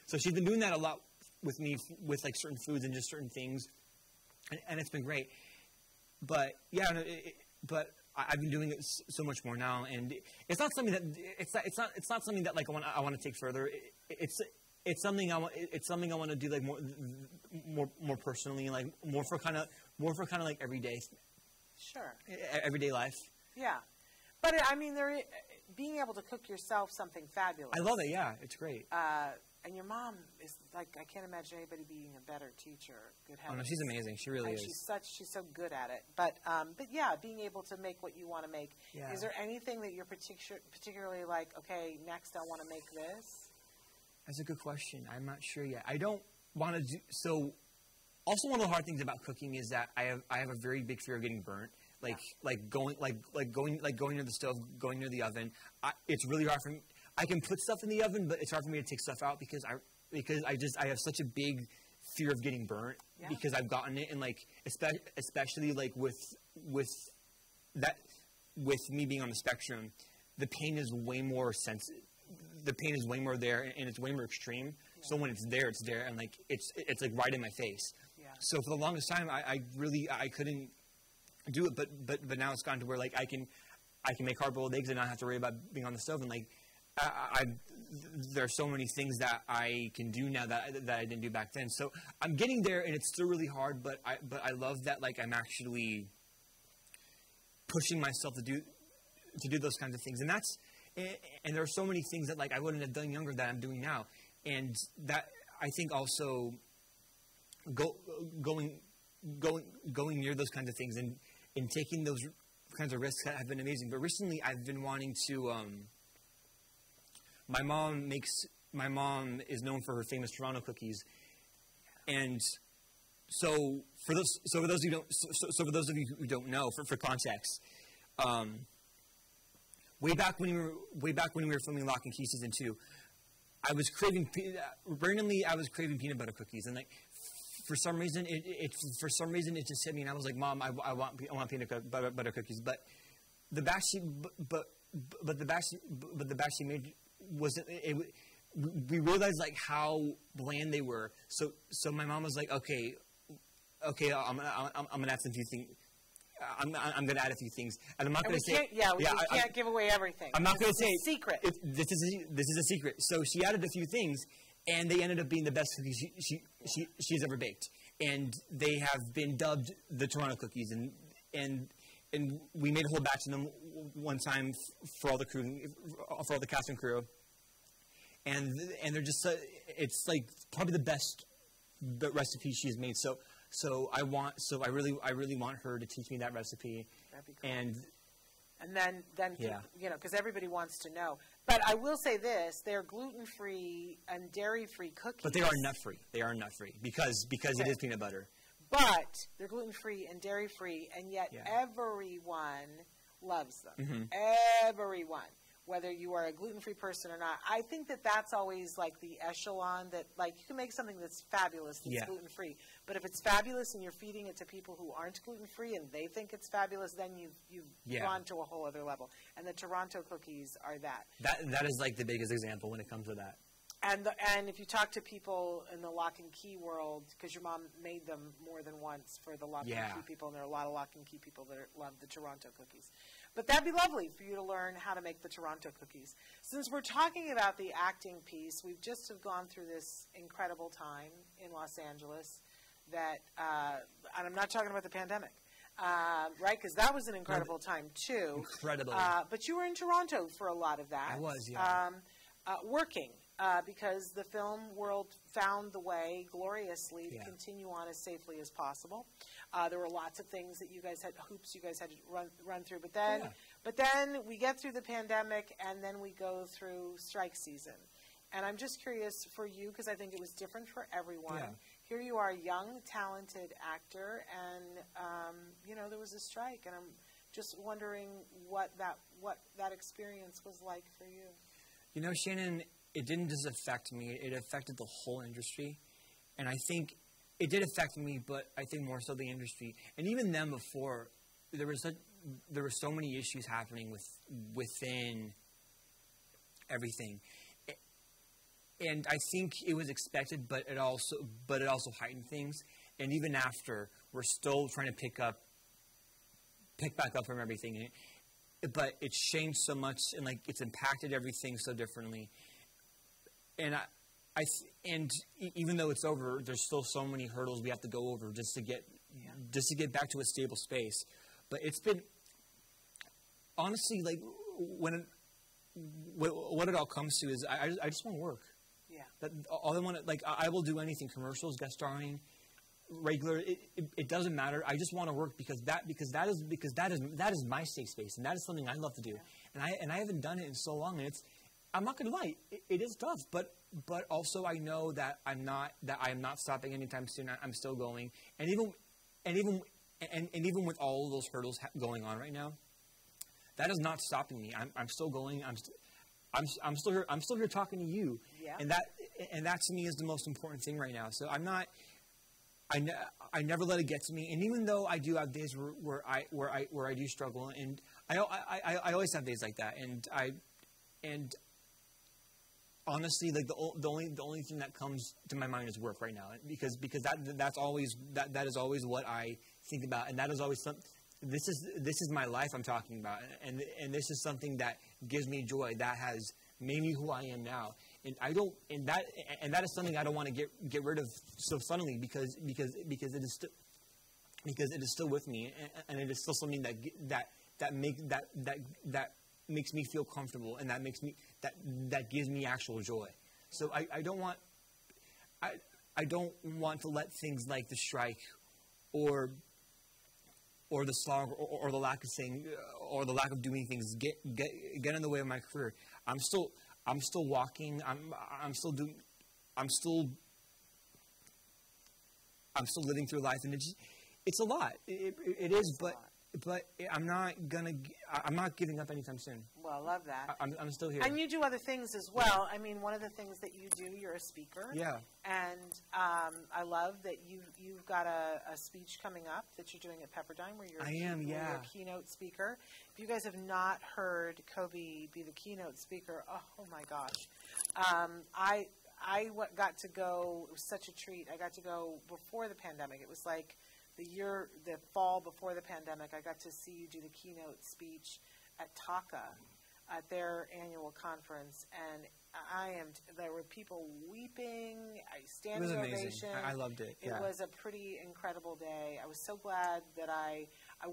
So she's been doing that a lot with me, with like certain foods and just certain things, and it's been great. But yeah, but I've been doing it so much more now, and it's not something that like I want to take further. It's something I want to do like more personally, like more for kind of like everyday. Sure. Everyday life. Yeah, but I mean, being able to cook yourself something fabulous. I love it. Yeah, it's great. And your mom is like, I can't imagine anybody being a better teacher. Good heavens. Oh no, she's amazing. She really is. She's so good at it. But yeah, being able to make what you want to make. Yeah. Is there anything that you're particularly like? Okay, next I want to make this. That's a good question. I'm not sure yet. I don't want to do so. Also, one of the hard things about cooking is that I have a very big fear of getting burnt. Like going near the stove, going near the oven. It's really hard for me. I can put stuff in the oven, but it's hard for me to take stuff out because I have such a big fear of getting burnt, because I've gotten it, and like especially like with me being on the spectrum, the pain is way more sensitive. The pain is way more there, and it's way more extreme. Yeah. So when it's there, and like it's like right in my face. Yeah. So for the longest time, I really couldn't do it, but now it's gotten to where like I can make hard-boiled eggs and not have to worry about being on the stove. And like there are so many things that I can do now that I didn't do back then. So I'm getting there, and it's still really hard. But I love that like I'm actually pushing myself to do those kinds of things, and that's. And there are so many things that like I wouldn't have done younger that I'm doing now, and that I think also going near those kinds of things and taking those kinds of risks have been amazing. But recently, I've been wanting to. My mom is known for her famous Toronto cookies, and for those of you who don't know, for context. Way back when we were filming Lock and Key Season 2, randomly I was craving peanut butter cookies, and like for some reason it just hit me, and I was like, Mom, I want peanut butter cookies, but the batch she made wasn't it, we realized like how bland they were. So my mom was like, okay, I'm gonna add a few things. I'm gonna add a few things, and I'm not gonna say. Yeah, we can't give away everything. I'm not gonna say a secret. This is a secret. So she added a few things, and they ended up being the best cookies she's ever baked, and they have been dubbed the Toronto Cookies, and we made a whole batch of them one time for all the crew, for all the cast and crew, and they're just it's like probably the best recipe she's made. So I really want her to teach me that recipe. That'd be cool. And then you know, because everybody wants to know. But I will say this: they're gluten-free and dairy-free cookies. But they are nut-free. They are nut-free because it is peanut butter. But they're gluten-free and dairy-free, and yet everyone loves them. Mm-hmm. Everyone, whether you are a gluten-free person or not. I think that that's always like the echelon that, like, you can make something that's fabulous that's gluten-free. But if it's fabulous and you're feeding it to people who aren't gluten-free and they think it's fabulous, then you've gone to a whole other level. And the Toronto cookies are that. That is like the biggest example when it comes to that. And if you talk to people in the lock and key world, because your mom made them more than once for the lock and key people, and there are a lot of lock and key people that love the Toronto cookies. But that'd be lovely for you to learn how to make the Toronto cookies. Since we're talking about the acting piece, we've just have gone through this incredible time in Los Angeles that, and I'm not talking about the pandemic, right? Because that was an incredible time too. Incredible. But you were in Toronto for a lot of that. I was, yeah. Working. Because the film world found the way gloriously to continue on as safely as possible. There were lots of things that you guys had, hoops you guys had to run through. But then we get through the pandemic, and then we go through strike season. And I'm just curious for you, because I think it was different for everyone. Yeah. Here you are, a young, talented actor, and you know, there was a strike. And I'm just wondering what that experience was like for you. You know, Shannon, it didn't just affect me. It affected the whole industry. And I think it did affect me, but I think more so the industry. And even then before, there were so many issues happening within everything. And I think it was expected, but it also heightened things. And even after, we're still trying to pick back up from everything. But it's changed so much, and like it's impacted everything so differently. And even though it's over, there's still so many hurdles we have to go over just to get back to a stable space. But it's been honestly like what it all comes to is I just want to work. Yeah. I will do anything, commercials, guest starring, regular. It doesn't matter. I just want to work because that is my safe space, and that is something I love to do. Yeah. And I haven't done it in so long, and it's. I'm not going to lie. It is tough, but also I know that I am not stopping anytime soon. I'm still going, and even with all those hurdles going on right now, that is not stopping me. I'm still going. I'm still here. I'm still here talking to you, yeah. and that to me is the most important thing right now. So I'm not. I never let it get to me. And even though I do have days where I do struggle, and I always have days like that, and honestly, like the only thing that comes to my mind is work right now, because that is always what I think about, and that is always something. This is my life I'm talking about, and this is something that gives me joy, that has made me who I am now, and that is something I don't want to get rid of so suddenly, because it is still with me, and it is still something that makes me feel comfortable, and that gives me actual joy. So I don't want to let things like the strike or the slog or the lack of saying or the lack of doing things get in the way of my career. I'm still walking. I'm still living through life, and it's a lot. It is, but But I'm not giving up anytime soon. Well, I love that. I'm still here. And you do other things as well. I mean, one of the things that you do, you're a speaker. Yeah. And I love that you've got a speech coming up that you're doing at Pepperdine where you're you're a keynote speaker. If you guys have not heard Coby be the keynote speaker, oh my gosh. I got to go. It was such a treat. I got to go before the pandemic. It was like the fall before the pandemic. I got to see you do the keynote speech at TACA at their annual conference, and there were people weeping. Standing ovation. I loved it. It was a pretty incredible day. I was so glad that I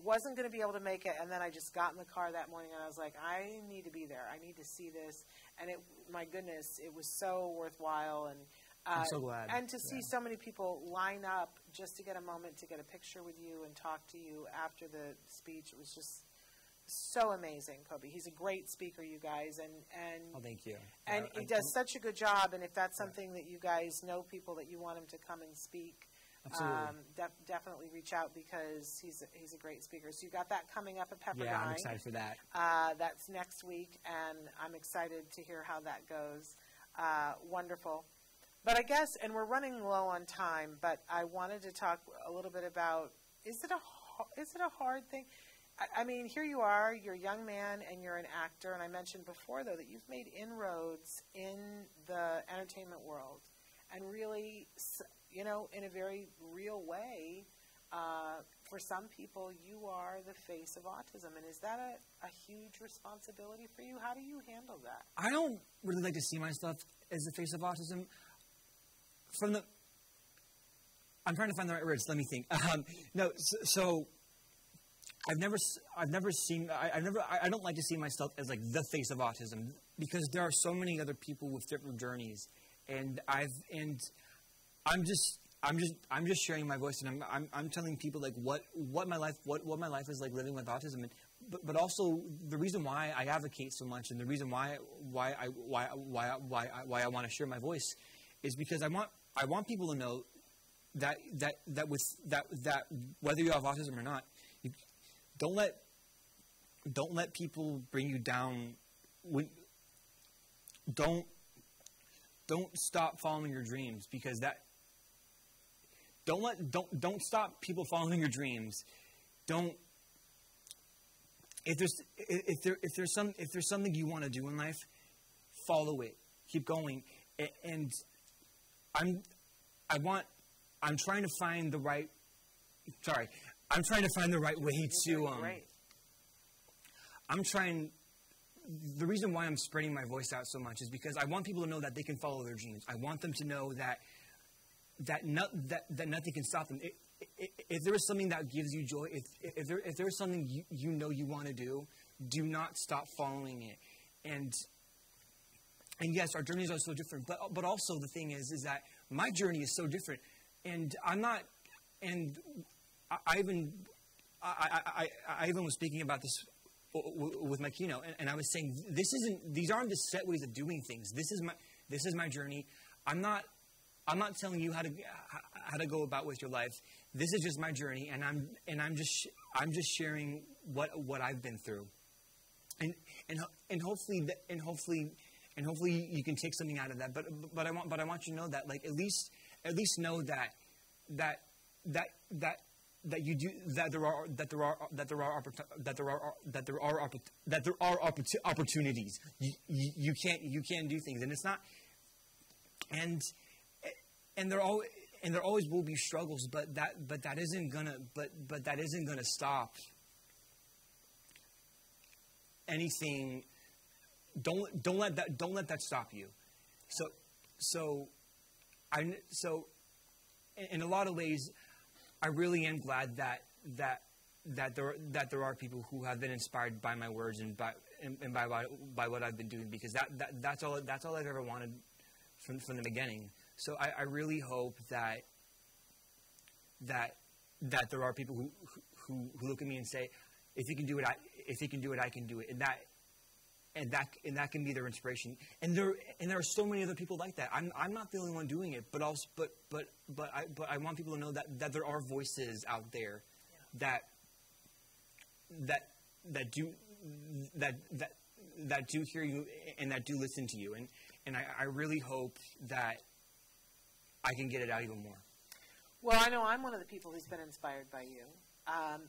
wasn't going to be able to make it, and then I just got in the car that morning and I was like, I need to be there. I need to see this. And my goodness, it was so worthwhile. And I'm so glad. And to see so many people line up just to get a moment to get a picture with you and talk to you after the speech, it was just so amazing, Coby. He's a great speaker, you guys. And oh, thank you. And he does such a good job. And if that's something that you guys know people that you want him to come and speak, definitely reach out, because he's a great speaker. So you got that coming up at Pepperdine. Yeah, I'm excited for that. That's next week, and I'm excited to hear how that goes. Wonderful. But I guess, and we're running low on time, but I wanted to talk a little bit about, is it a hard thing? I mean, here you are, you're a young man, and you're an actor, and I mentioned before, though, that you've made inroads in the entertainment world, and really, you know, in a very real way, for some people, you are the face of autism. And is that a huge responsibility for you? How do you handle that? I don't really like to see myself as the face of autism. I'm trying to find the right words. Let me think. I don't like to see myself as like the face of autism, because there are so many other people with different journeys, and I'm just sharing my voice, and I'm telling people like what my life is like living with autism, but also the reason why I advocate so much, and the reason why I want to share my voice, is because I want people to know that whether you have autism or not, don't let people bring you down. Don't stop following your dreams, because that. Don't stop people following your dreams. Don't. If there's something you want to do in life, follow it. Keep going. And I'm trying to find the right way to the reason why I'm spreading my voice out so much is because I want people to know that they can follow their dreams. I want them to know that nothing can stop them. If there is something that gives you joy, if there is something you know you want to do, do not stop following it. And yes, our journeys are so different, but also the thing is that my journey is so different, and I'm not, and I even was speaking about this with my keynote, and I was saying these aren't the set ways of doing things. This is my journey. I'm not telling you how to go about with your life. This is just my journey, and I'm just sharing what I've been through, and hopefully you can take something out of that. But I want you to know that, like, at least know that there are opportunities. You can do things, and it's not. And there always will be struggles, but that isn't gonna stop anything. Don't let that stop you. So in a lot of ways, I really am glad that there are people who have been inspired by my words and by what I've been doing, because that's all I've ever wanted from the beginning. So I really hope that there are people who look at me and say, if he can do it, I can do it, and that can be their inspiration. And there are so many other people like that. I'm not the only one doing it, but I want people to know that there are voices out there, yeah, that that do hear you and that do listen to you, and I really hope that I can get it out even more. Well, I know I'm one of the people who's been inspired by you.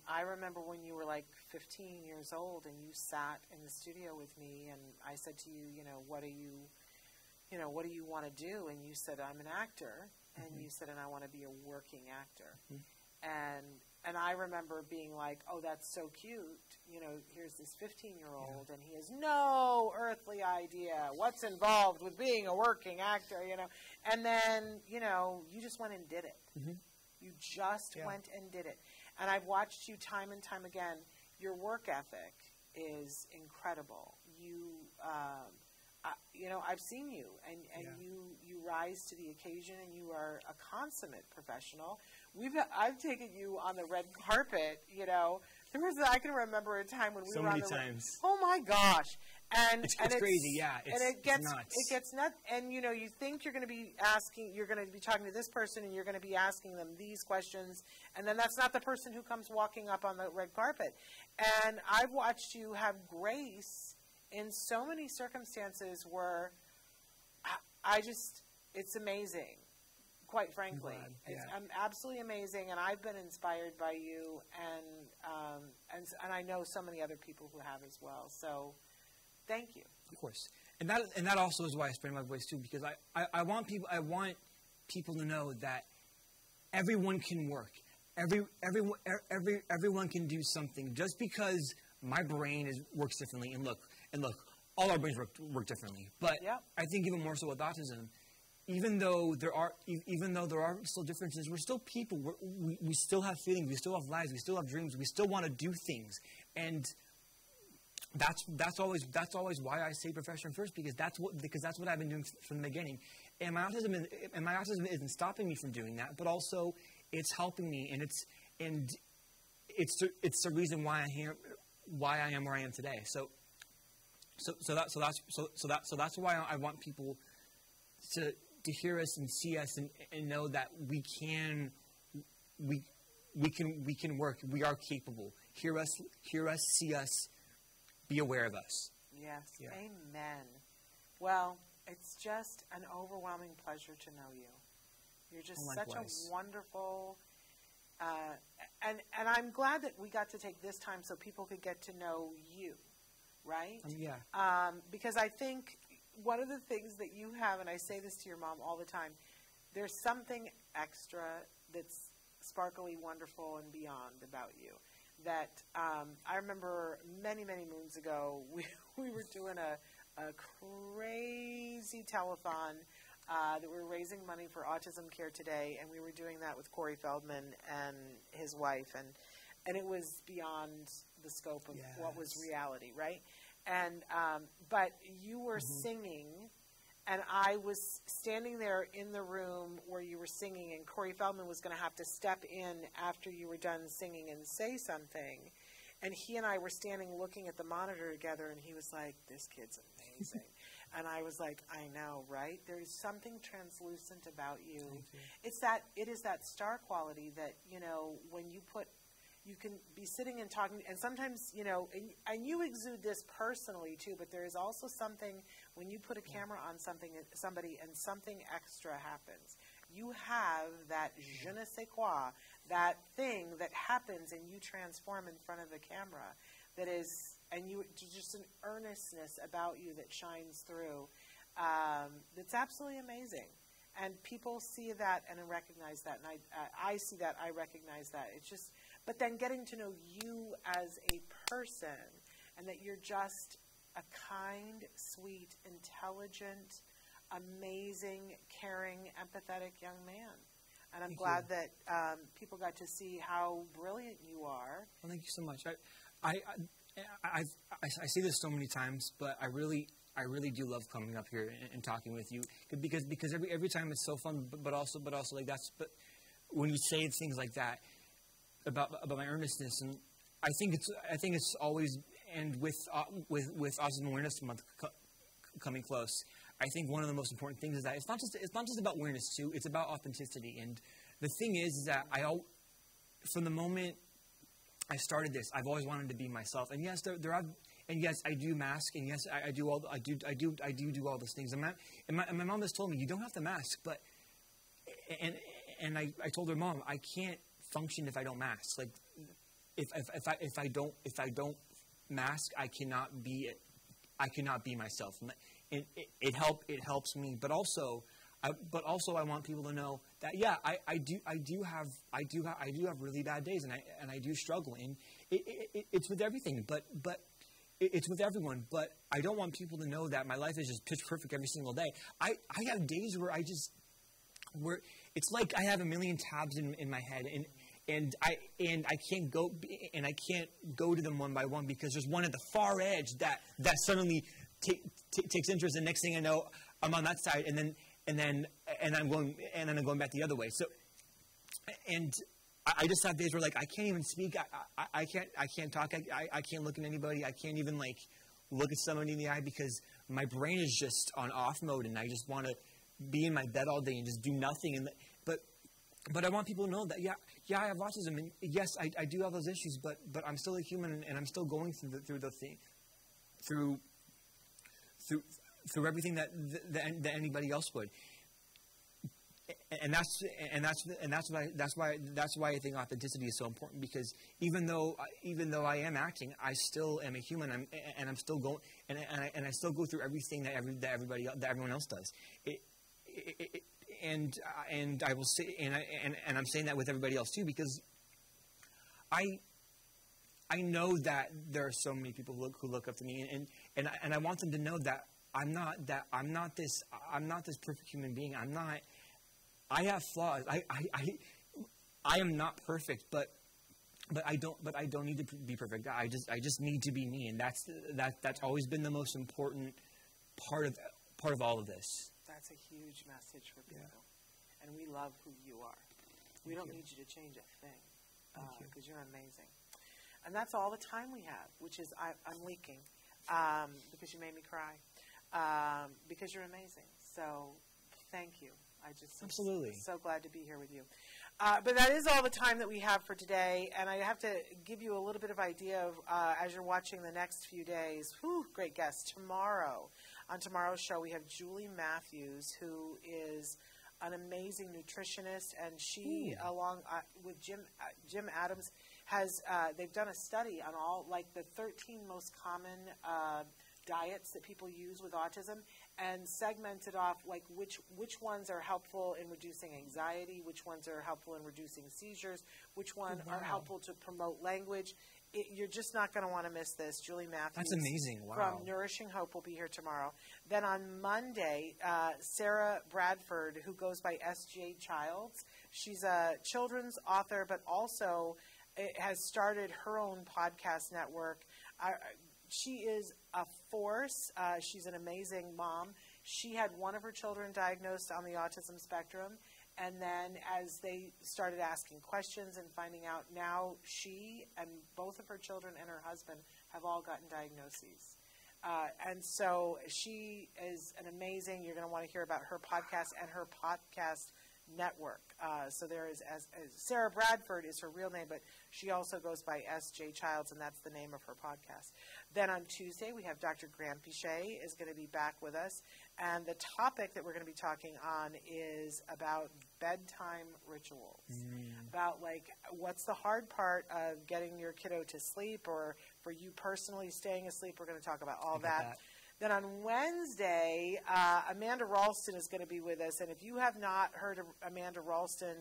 I remember when you were like 15 years old and you sat in the studio with me, and I said to you, what do you want to do? And you said, I'm an actor. And mm-hmm. you said, and I want to be a working actor. Mm-hmm. And I remember being like, oh, that's so cute. You know, here's this 15-year-old, yeah. and he has no earthly idea what's involved with being a working actor, you know. And then, you know, you just went and did it. Mm-hmm. You just yeah. went and did it. And I've watched you time and time again. Your work ethic is incredible. You, you know, I've seen you, and yeah. you rise to the occasion, and you are a consummate professional. I've taken you on the red carpet, you know. There was, I can remember a time when we were on the times. Oh my gosh. And it's crazy, yeah. It gets nuts. And you know, you think you're going to be talking to this person, and you're going to be asking them these questions, and then that's not the person who comes walking up on the red carpet. And I've watched you have grace in so many circumstances where I just, it's amazing, quite frankly. Yeah. I'm absolutely amazing, and I've been inspired by you, and I know so many other people who have as well. So thank you. Of course. And that also is why I spread my voice too, because I want people to know that everyone can work. Everyone can do something. Just because my brain works differently, and look, all our brains work differently. But yep. I think even more so with autism, even though there are still differences, we're still people. We still have feelings. We still have lives. We still have dreams. We still want to do things. And that's always why I say profession first, because that's what I've been doing from the beginning. And my autism isn't stopping me from doing that, but also it's helping me, and it's the reason why I'm here. Why I am where I am today. So that's why I want people to hear us and see us and know that we can work. We are capable. Hear us, see us, be aware of us. Yes. Yeah. Amen. Well, it's just an overwhelming pleasure to know you. You're just such a wonderful. And I'm glad that we got to take this time so people could get to know you, right? Yeah. Because I think one of the things that you have, and I say this to your mom all the time, there's something extra that's sparkly, wonderful, and beyond about you. That I remember many, many moons ago, we were doing a crazy telethon that we were raising money for Autism Care Today, and we were doing that with Corey Feldman and his wife, and it was beyond the scope of yes. what was reality, right? And but you were mm-hmm. singing, and I was standing there in the room where you were singing, and Corey Feldman was going to have to step in after you were done singing and say something, and he and I were standing looking at the monitor together, and he was like, "This kid's amazing." And I was like, I know, right? There's something translucent about you. It is that star quality that, you know, when you put, you can be sitting and talking, and sometimes, you know, and you exude this personally too, but there is also something, when you put a camera on somebody and something extra happens. You have that je ne sais quoi, that thing that happens and you transform in front of the camera that is... And you just an earnestness about you that shines through. That's absolutely amazing, and people see that and recognize that. And I see that, I recognize that. It's just, but then getting to know you as a person, and that you're just a kind, sweet, intelligent, amazing, caring, empathetic young man. And I'm glad that people got to see how brilliant you are. Well, thank you so much. I say this so many times, but I really do love coming up here and talking with you, because every time it's so fun, but also like that's, but when you say things like that about my earnestness, and I think it's always, and with Autism Awareness Month coming close, I think one of the most important things is that it's not just about awareness too, it's about authenticity. And the thing is that from the moment I started this. I've always wanted to be myself. And yes, there are, and yes, I do mask, and yes, I do all those things. And my mom has told me, you don't have to mask, but, and I told her, Mom, I can't function if I don't mask. Like, if I don't mask, I cannot be myself. And it helps me, but also I want people to know that yeah, I do have really bad days, and I do struggle, and it's with everything, but it's with everyone. But I don't want people to know that my life is just pitch perfect every single day. I have days where where it's like I have a million tabs in my head, and I can't go to them one by one because there's one at the far edge that suddenly takes interest, and next thing I know, I'm on that side, and then I'm going back the other way. So, and I just have days where like I can't even speak, I can't talk, I can't look at anybody, I can't even like look at somebody in the eye because my brain is just on off mode, and I just want to be in my bed all day and just do nothing. And but I want people to know that yeah, I have autism, and yes, I do have those issues, but I'm still a human, and I'm still going through everything that anybody else would, and that's why I think authenticity is so important, because even though I am acting, I still am a human, and I still go through everything that everyone else does. And I'm saying that with everybody else too, because I know that there are so many people who look up to me, and I want them to know that I'm not this perfect human being. I have flaws. I am not perfect, but I don't need to be perfect. I just need to be me, and that's always been the most important part of all of this. That's a huge message for people, yeah. And we love who you are. We don't need you to change a thing because you're amazing. And that's all the time we have, which is I'm leaking because you made me cry, because you're amazing. So thank you. Absolutely. So glad to be here with you. But that is all the time that we have for today. And I have to give you a little bit of idea of, as you're watching the next few days, great guest. Tomorrow, on tomorrow's show, we have Julie Matthews, who is an amazing nutritionist. And she, along with Jim Adams, they've done a study on all, like, the 13 most common diets that people use with autism, and segmented off like which ones are helpful in reducing anxiety, which ones are helpful in reducing seizures, which ones are helpful to promote language. You're just not going to want to miss this. Julie Matthews. That's amazing. Wow. From Nourishing Hope will be here tomorrow. Then on Monday, Sarah Bradford, who goes by SJ Childs. She's a children's author, but also has started her own podcast network. She is a force. She's an amazing mom. She had one of her children diagnosed on the autism spectrum, and then as they started asking questions and finding out, now she and both of her children and her husband have all gotten diagnoses. And so she is an amazing, you're going to want to hear about her podcast and her podcast network. So there is, as Sarah Bradford is her real name, but she also goes by SJ Childs, and that's the name of her podcast. Then on Tuesday, we have Dr. Granpeesheh is going to be back with us, and the topic that we're going to be talking on is about bedtime rituals, about like what's the hard part of getting your kiddo to sleep, or for you personally staying asleep. We're going to talk about all that. Then on Wednesday, Amanda Ralston is going to be with us. And if you have not heard of Amanda Ralston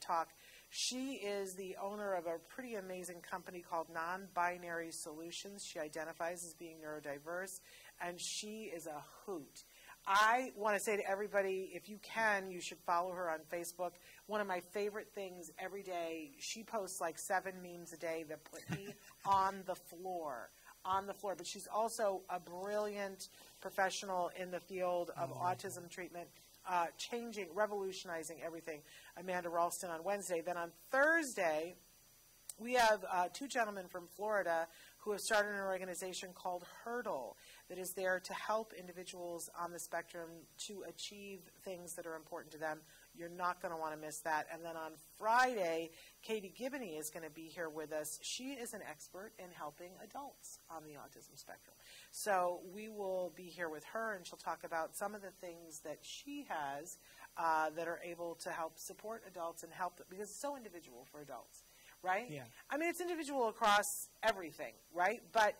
talk, she is the owner of a pretty amazing company called Non-Binary Solutions. She identifies as being neurodiverse, and she is a hoot. I want to say to everybody, if you can, you should follow her on Facebook. One of my favorite things every day, she posts like 7 memes a day that put me on the floor, but she's also a brilliant professional in the field of autism treatment, revolutionizing everything. Amanda Ralston on Wednesday. Then on Thursday, we have 2 gentlemen from Florida who have started an organization called Hurdle that is there to help individuals on the spectrum to achieve things that are important to them. You're not going to want to miss that. And then on Friday, Katie Gibney is going to be here with us. She is an expert in helping adults on the autism spectrum. So we will be here with her, and she'll talk about some of the things that she has that are able to help support adults and help them, because it's so individual for adults, right? Yeah. I mean, it's individual across everything, right? But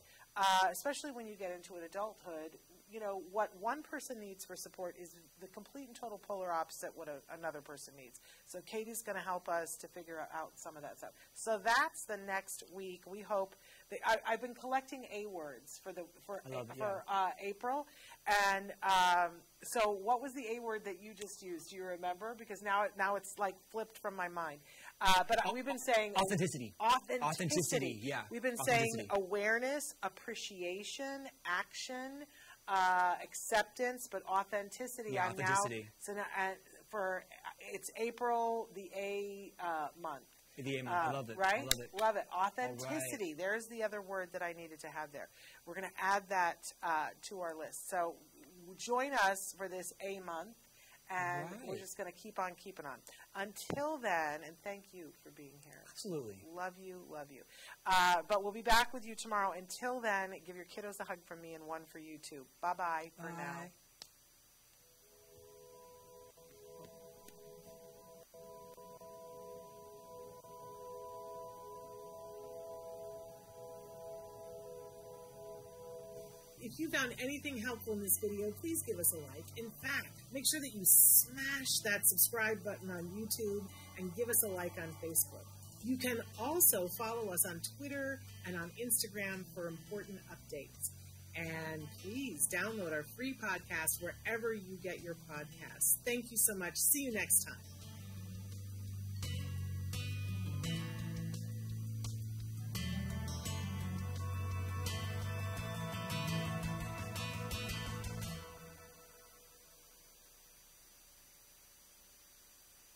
especially when you get into an adulthood, you know, what one person needs for support is the complete and total polar opposite what another person needs. So Katie's going to help us to figure out some of that stuff. So that's the next week. We hope that I've been collecting A words for April, and so what was the A word that you just used? Do you remember? Because now it's like flipped from my mind. But we've been saying authenticity. Authenticity. Yeah. We've been saying awareness, appreciation, action. Acceptance, but authenticity. Yeah, authenticity. It's April, the A month. The A month. I love it. Right? I love it. Love it. Authenticity. Right. There's the other word that I needed to have there. We're going to add that to our list. So join us for this A month, and we're just going to keep on keeping on. Until then, and thank you for being here. Absolutely. Love you, love you. But we'll be back with you tomorrow. Until then, give your kiddos a hug from me and one for you, too. Bye-bye for now. If you found anything helpful in this video, please give us a like. In fact, make sure that you smash that subscribe button on YouTube and give us a like on Facebook. You can also follow us on Twitter and on Instagram for important updates. And please download our free podcast wherever you get your podcasts. Thank you so much. See you next time.